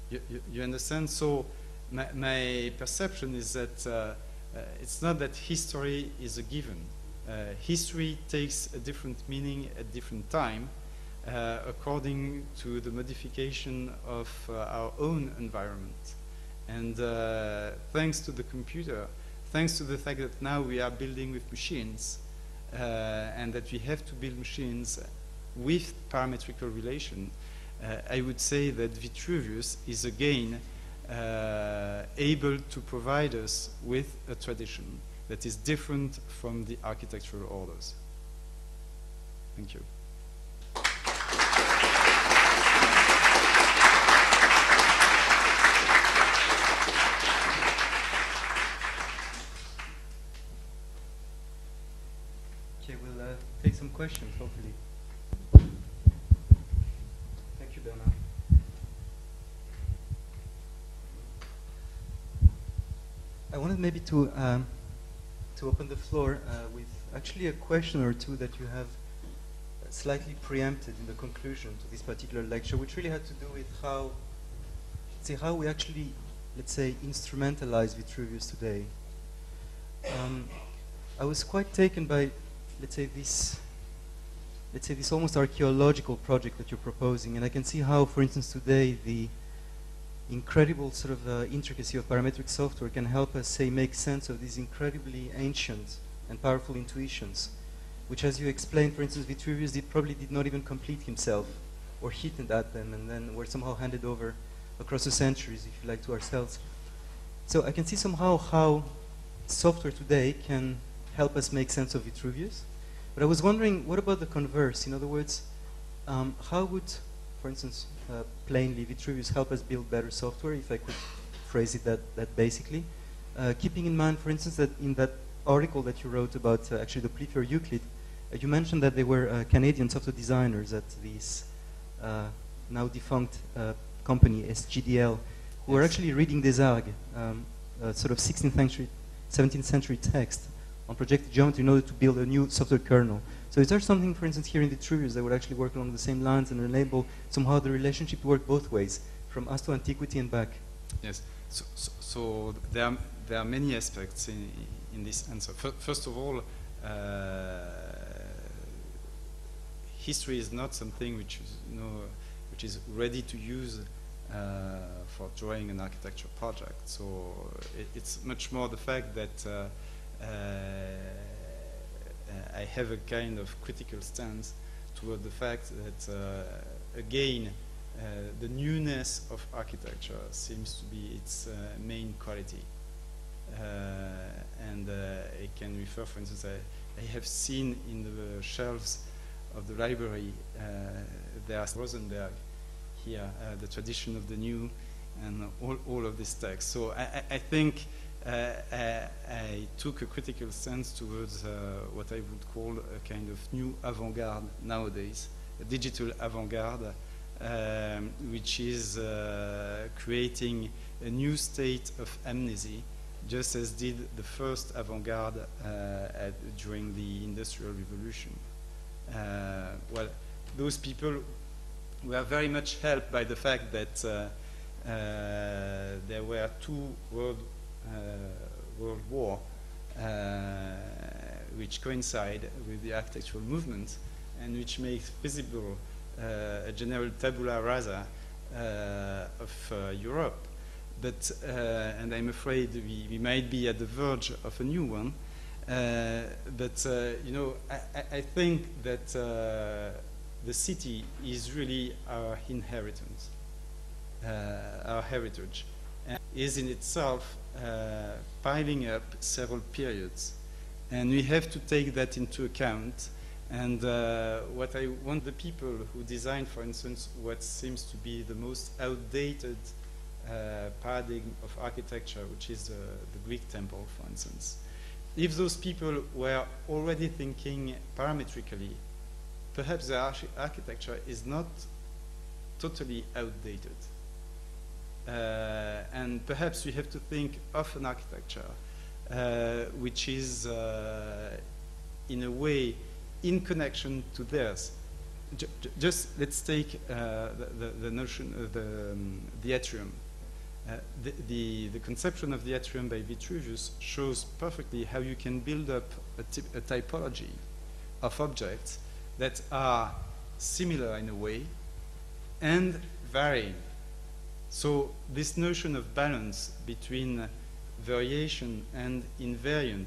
You, you, you understand? So my, my perception is that uh, uh, it's not that history is a given. Uh, history takes a different meaning at different time uh, according to the modification of uh, our own environment. And uh, thanks to the computer, thanks to the fact that now we are building with machines, uh, and that we have to build machines with parametrical relation, uh, I would say that Vitruvius is again uh, able to provide us with a tradition that is different from the architectural orders. Thank you. Take some questions, hopefully. Thank you, Bernard. I wanted maybe to um, to open the floor uh, with actually a question or two that you have slightly preempted in the conclusion to this particular lecture, which really had to do with how, see, how we actually, let's say, instrumentalize Vitruvius today. Um, I was quite taken by, let's say, this, let's say this almost archaeological project that you're proposing, and I can see how, for instance, today the incredible sort of uh, intricacy of parametric software can help us, say, make sense of these incredibly ancient and powerful intuitions, which, as you explained, for instance, Vitruvius did, probably did not even complete himself, or hinted at them, and then were somehow handed over across the centuries, if you like, to ourselves. So I can see somehow how software today can help us make sense of Vitruvius. But I was wondering, what about the converse? In other words, um, how would, for instance, uh, plainly, Vitruvius help us build better software, if I could phrase it that, that basically, uh, keeping in mind, for instance, that in that article that you wrote about uh, actually the plea for Euclid, uh, you mentioned that they were uh, Canadian software designers at this uh, now defunct uh, company, S G D L, who were actually reading Desargues, um, a sort of sixteenth century, seventeenth century text on projected geometry in order to build a new software kernel. So is there something, for instance, here in Vitruvius that would actually work along the same lines and enable somehow the relationship to work both ways, from us to antiquity and back? Yes, so, so, so there, are, there are many aspects in, in this answer. First of all, uh, history is not something which is, you know, which is ready to use uh, for drawing an architecture project. So it, it's much more the fact that uh, Uh, I have a kind of critical stance toward the fact that, uh, again, uh, the newness of architecture seems to be its uh, main quality. Uh, and uh, I can refer, for instance, I, I have seen in the shelves of the library, uh, there's Rosenberg here, uh, The Tradition of the New, and all, all of this text. So I, I, I think Uh, I, I took a critical stance towards uh, what I would call a kind of new avant-garde nowadays, a digital avant-garde, um, which is uh, creating a new state of amnesy, just as did the first avant-garde uh, at, during the Industrial Revolution. Uh, well, those people were very much helped by the fact that uh, uh, there were two world Uh, World War, uh, which coincide with the architectural movement, and which makes visible uh, a general tabula rasa uh, of uh, Europe. But, uh, and I'm afraid we, we might be at the verge of a new one. Uh, but, uh, you know, I, I think that uh, the city is really our inheritance, uh, our heritage, and is in itself Uh, piling up several periods, and we have to take that into account. And uh, what I want the people who design, for instance, what seems to be the most outdated uh, paradigm of architecture, which is uh, the Greek temple, for instance, if those people were already thinking parametrically, perhaps their arch architecture is not totally outdated. Uh, and perhaps we have to think of an architecture uh, which is, uh, in a way, in connection to theirs. J just let's take uh, the, the, the notion of the, um, the atrium. Uh, the, the, the conception of the atrium by Vitruvius shows perfectly how you can build up a, a typology of objects that are similar in a way and varying. So this notion of balance between variation and invariant,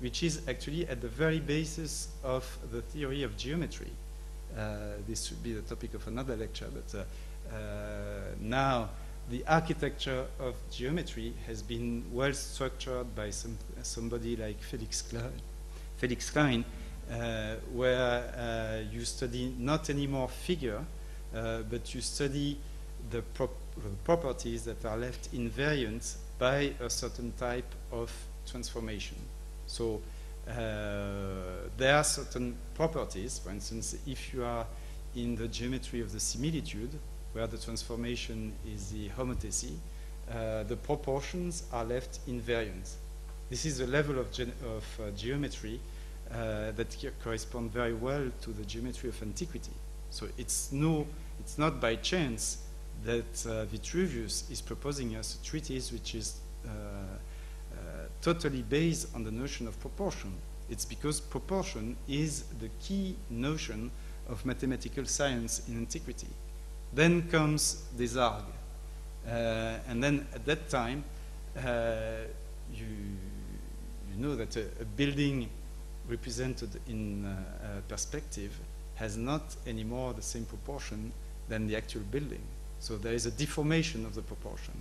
which is actually at the very basis of the theory of geometry. Uh, this should be the topic of another lecture, but uh, uh, now the architecture of geometry has been well structured by some, somebody like Felix Klein, Felix Klein uh, where uh, you study not anymore figure, uh, but you study the prop properties that are left invariant by a certain type of transformation. So Uh, there are certain properties, for instance, if you are in the geometry of the similitude, where the transformation is the homothecy, uh, the proportions are left invariant. This is a level of, gen of uh, geometry uh, that corresponds very well to the geometry of antiquity. So it's, no, it's not by chance that uh, Vitruvius is proposing us a treatise which is uh, totally based on the notion of proportion. It's because proportion is the key notion of mathematical science in antiquity. Then comes Desargues. Uh, and then at that time, uh, you, you know that a, a building represented in uh, uh, perspective has not anymore the same proportion than the actual building. So there is a deformation of the proportion.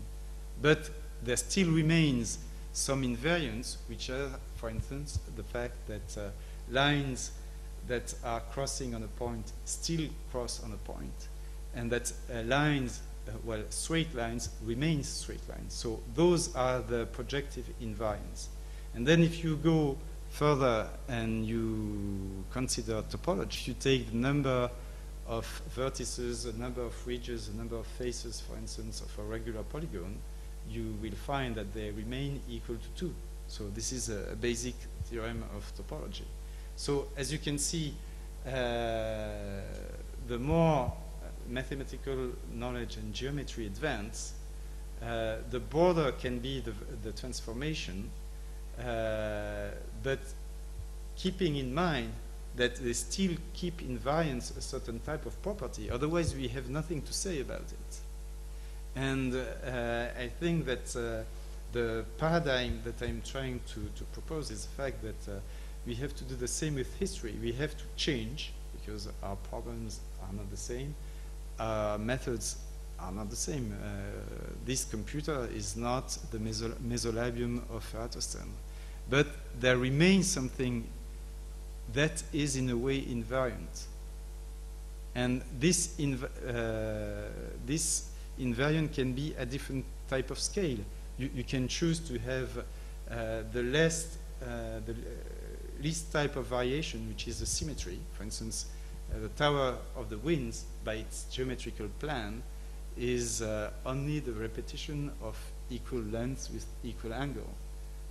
But there still remains some invariants, which are, for instance, the fact that uh, lines that are crossing on a point still cross on a point, and that uh, lines, uh, well, straight lines remain straight lines. So those are the projective invariants. And then if you go further and you consider topology, you take the number of vertices, the number of ridges, the number of faces, for instance, of a regular polygon, you will find that they remain equal to two. So this is a, a basic theorem of topology. So as you can see, uh, the more mathematical knowledge and geometry advance, uh, the broader can be the, the transformation, uh, but keeping in mind that they still keep invariant a certain type of property. Otherwise, we have nothing to say about it. And uh, I think that uh, the paradigm that I'm trying to, to propose is the fact that uh, we have to do the same with history. We have to change because our problems are not the same. Our methods are not the same. Uh, this computer is not the mesol mesolabium of Eratosthenes. But there remains something that is in a way invariant. And this, inv uh, this invariant can be a different type of scale. You, you can choose to have uh, the less, uh, the least type of variation, which is the symmetry. For instance, uh, the Tower of the Winds, by its geometrical plan, is uh, only the repetition of equal lengths with equal angle.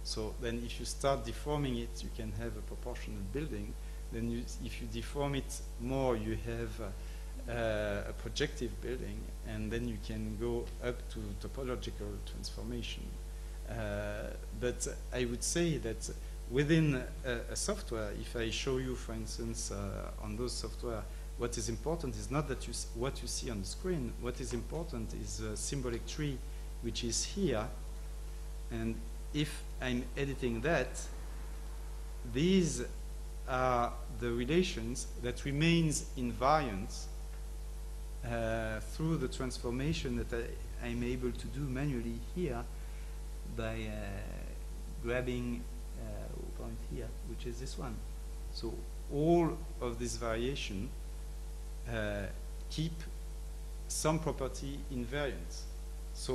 So then if you start deforming it, you can have a proportional building. Then you, if you deform it more, you have uh, Uh, a projective building, and then you can go up to topological transformation. Uh, but I would say that within a, a software, if I show you, for instance, uh, on those software, what is important is not that you s what you see on the screen. What is important is a symbolic tree, which is here. And if I'm editing that, these are the relations that remains invariant Uh, through the transformation that I, I'm able to do manually here by uh, grabbing a point here, which is this one. So all of this variation uh, keep some property invariant. So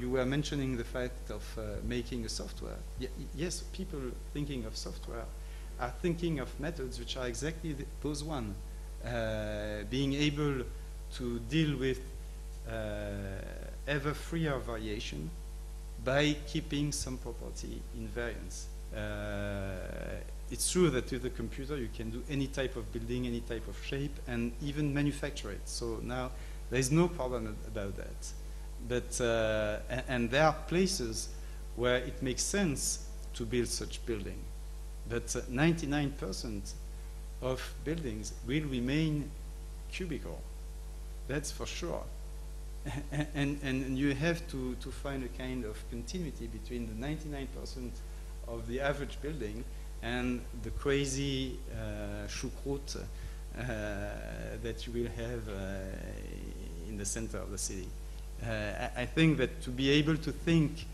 you were mentioning the fact of uh, making a software. Y yes, people thinking of software are thinking of methods which are exactly th those one, uh, being able to deal with uh, ever freer variation by keeping some property invariance. Uh, it's true that with the computer you can do any type of building, any type of shape, and even manufacture it. So now there's no problem about that. But, uh, and, and there are places where it makes sense to build such building. But ninety-nine percent of buildings will remain cubical. That's for sure. and, and, and you have to, to find a kind of continuity between the ninety-nine percent of the average building and the crazy uh, choucroute uh, that you will have uh, in the center of the city. Uh, I think that to be able to think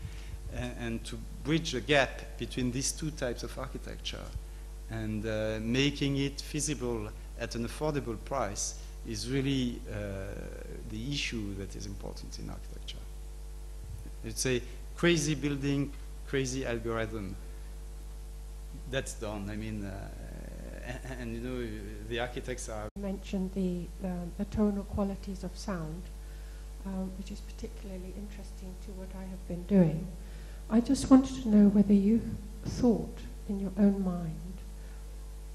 and, and to bridge the gap between these two types of architecture and uh, making it feasible at an affordable price is really uh, the issue that is important in architecture. It's a crazy building, crazy algorithm. That's done. I mean, uh, and, and you know, the architects are. You mentioned the, the, the tonal qualities of sound, Um, which is particularly interesting to what I have been doing. I just wanted to know whether you thought in your own mind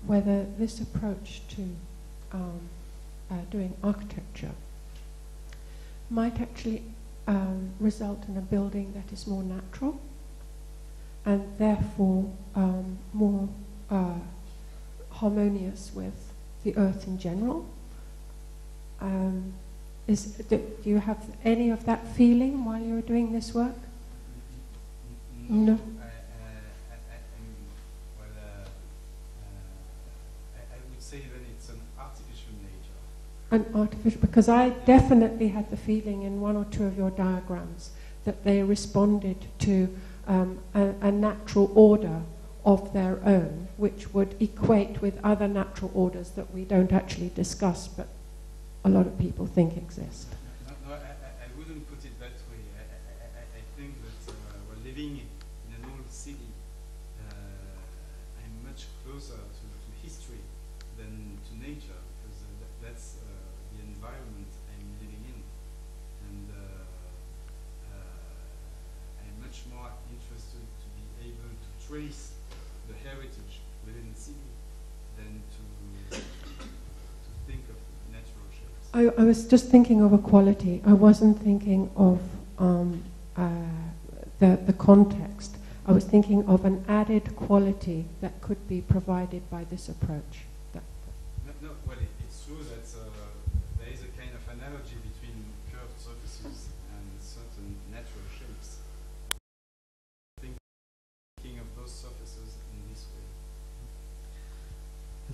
whether this approach to um, uh, doing architecture might actually um, result in a building that is more natural and therefore um, more uh, harmonious with the earth in general. Um, Is, do, do you have any of that feeling while you were doing this work? No. no. I, uh, I, I, well, uh, uh, I, I would say that it's an artificial nature. An artificial, because I definitely had the feeling in one or two of your diagrams that they responded to um, a, a natural order of their own, which would equate with other natural orders that we don't actually discuss, but a lot of people think exist. No, no, no, I, I wouldn't put it that way. I, I, I think that uh, we're living in an old city. Uh, I'm much closer to, to history than to nature, because uh, that, that's uh, the environment I'm living in. And uh, uh, I'm much more interested to be able to trace the heritage within the city than to, to think of I, I was just thinking of a quality. I wasn't thinking of um, uh, the, the context. I was thinking of an added quality that could be provided by this approach. That no, no, well, it, it's true that uh, there is a kind of analogy between curved surfaces and certain natural shapes. Thinking of those surfaces in this way.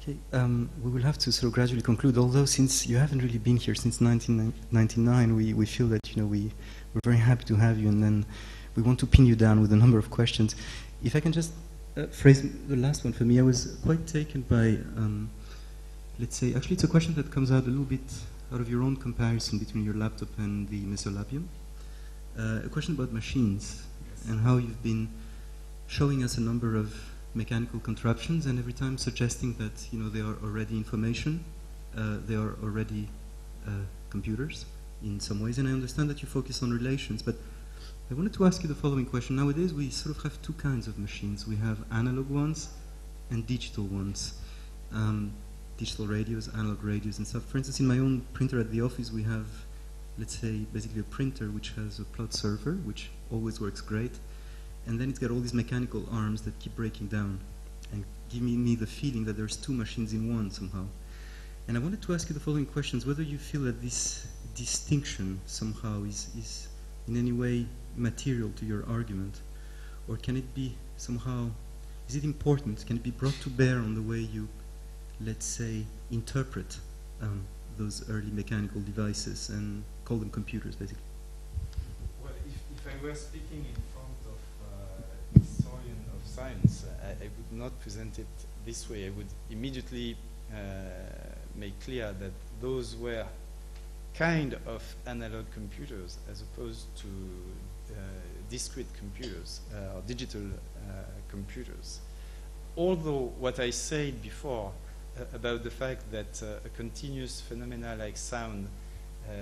Okay, um, we will have to sort of gradually conclude, although since you haven't really been here since nineteen ninety-nine, we, we feel that, you know, we, we're very happy to have you, and then we want to pin you down with a number of questions. If I can just uh, phrase the last one for me, I was quite taken by, um, let's say, actually it's a question that comes out a little bit out of your own comparison between your laptop and the mesolabium, uh, a question about machines, yes, and how you've been showing us a number of mechanical contraptions, and every time suggesting that, you know, they are already information, uh, they are already uh, computers in some ways, and I understand that you focus on relations, but I wanted to ask you the following question. Nowadays we sort of have two kinds of machines. We have analog ones and digital ones, um, digital radios, analog radios and stuff. For instance, in my own printer at the office we have, let's say, basically a printer which has a plot server, which always works great. And then it's got all these mechanical arms that keep breaking down and giving me the feeling that there's two machines in one somehow. And I wanted to ask you the following questions, whether you feel that this distinction somehow is, is in any way material to your argument, or can it be somehow, is it important, can it be brought to bear on the way you, let's say, interpret um, those early mechanical devices and call them computers, basically? Well, if, if I were speaking in science, I, I would not present it this way. I would immediately uh, make clear that those were kind of analog computers as opposed to uh, discrete computers uh, or digital uh, computers. Although what I said before uh, about the fact that uh, a continuous phenomena like sound uh, uh,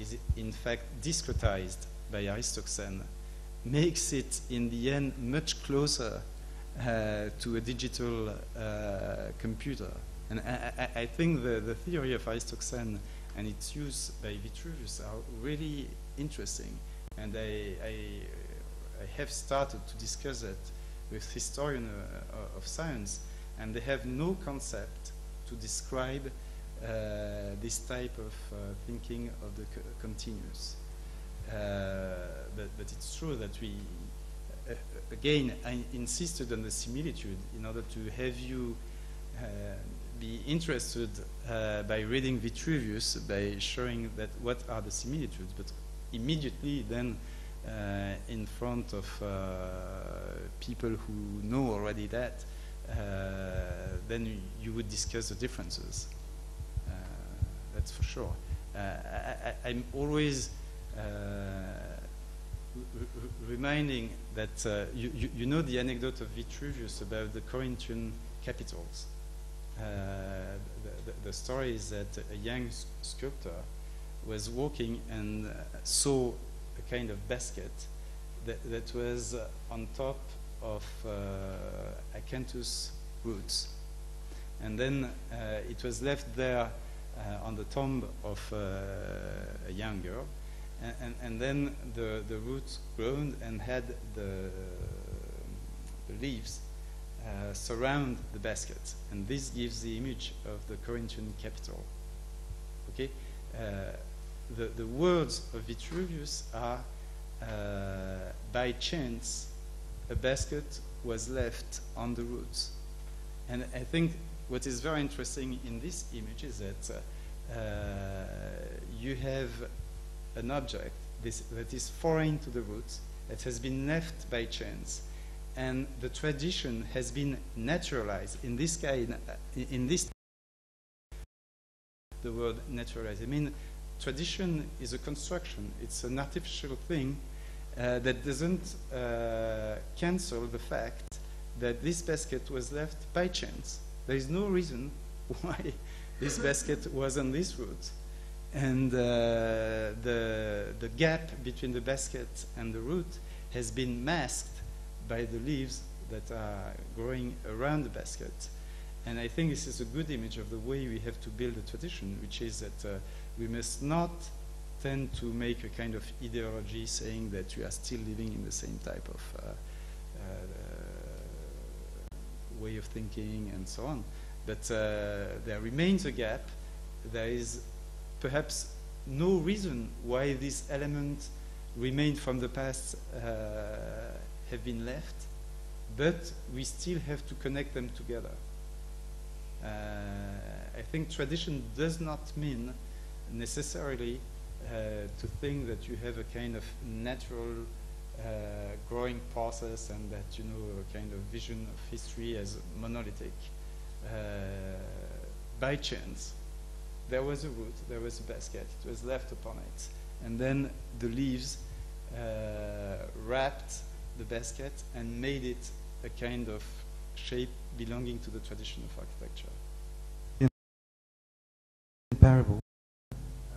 is in fact discretized by Aristoxen, makes it in the end much closer uh, to a digital uh, computer. And I, I, I think the, the theory of Aristoxen and its use by Vitruvius are really interesting. And I, I, I have started to discuss it with historians uh, of science, and they have no concept to describe uh, this type of uh, thinking of the co continuous. Uh, but, but it's true that we, uh, again, I insisted on the similitude in order to have you uh, be interested uh, by reading Vitruvius, by showing that what are the similitudes, but immediately then uh, in front of uh, people who know already that, uh, then you, you would discuss the differences. Uh, that's for sure. Uh, I, I, I'm always uh, reminding that uh, you, you, you know the anecdote of Vitruvius about the Corinthian capitals. Uh, the, the, the story is that a young sculptor was walking and uh, saw a kind of basket that, that was uh, on top of uh, acanthus roots. And then uh, it was left there uh, on the tomb of uh, a young girl. And, and, and then the, the roots grown and had the, the leaves uh, surround the basket. And this gives the image of the Corinthian capital. Okay? Uh, the, the words of Vitruvius are, uh, by chance, a basket was left on the roots. And I think what is very interesting in this image is that uh, uh, you have an object this, that is foreign to the roots, that has been left by chance, and the tradition has been naturalized. In this case, in, in this the word naturalized. I mean, tradition is a construction. It's an artificial thing uh, that doesn't uh, cancel the fact that this basket was left by chance. There is no reason why this basket was on this route. And uh, the, the gap between the basket and the route has been masked by the leaves that are growing around the basket. And I think this is a good image of the way we have to build a tradition, which is that uh, we must not tend to make a kind of ideology saying that we are still living in the same type of uh, uh, way of thinking and so on. But uh, there remains a gap. There is perhaps no reason why these elements remain from the past uh, have been left, but we still have to connect them together. Uh, I think tradition does not mean necessarily uh, to think that you have a kind of natural uh, growing process and that you know a kind of vision of history as monolithic. Uh, by chance, there was a root, there was a basket, it was left upon it, and then the leaves uh, wrapped the basket and made it a kind of shape belonging to the tradition of architecture. In parable,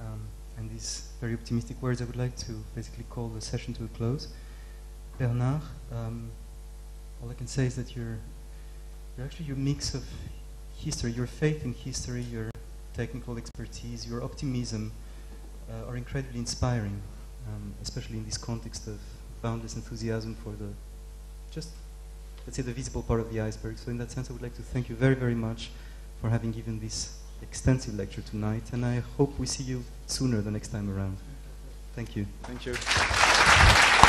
um, and these very optimistic words, I would like to basically call the session to a close. Bernard, um, all I can say is that you're, you're actually your mix of history, your faith in history, your technical expertise, your optimism uh, are incredibly inspiring, um, especially in this context of boundless enthusiasm for the just let's say the visible part of the iceberg. So in that sense, I would like to thank you very, very much for having given this extensive lecture tonight, and I hope we see you sooner the next time around. Thank you. Thank you.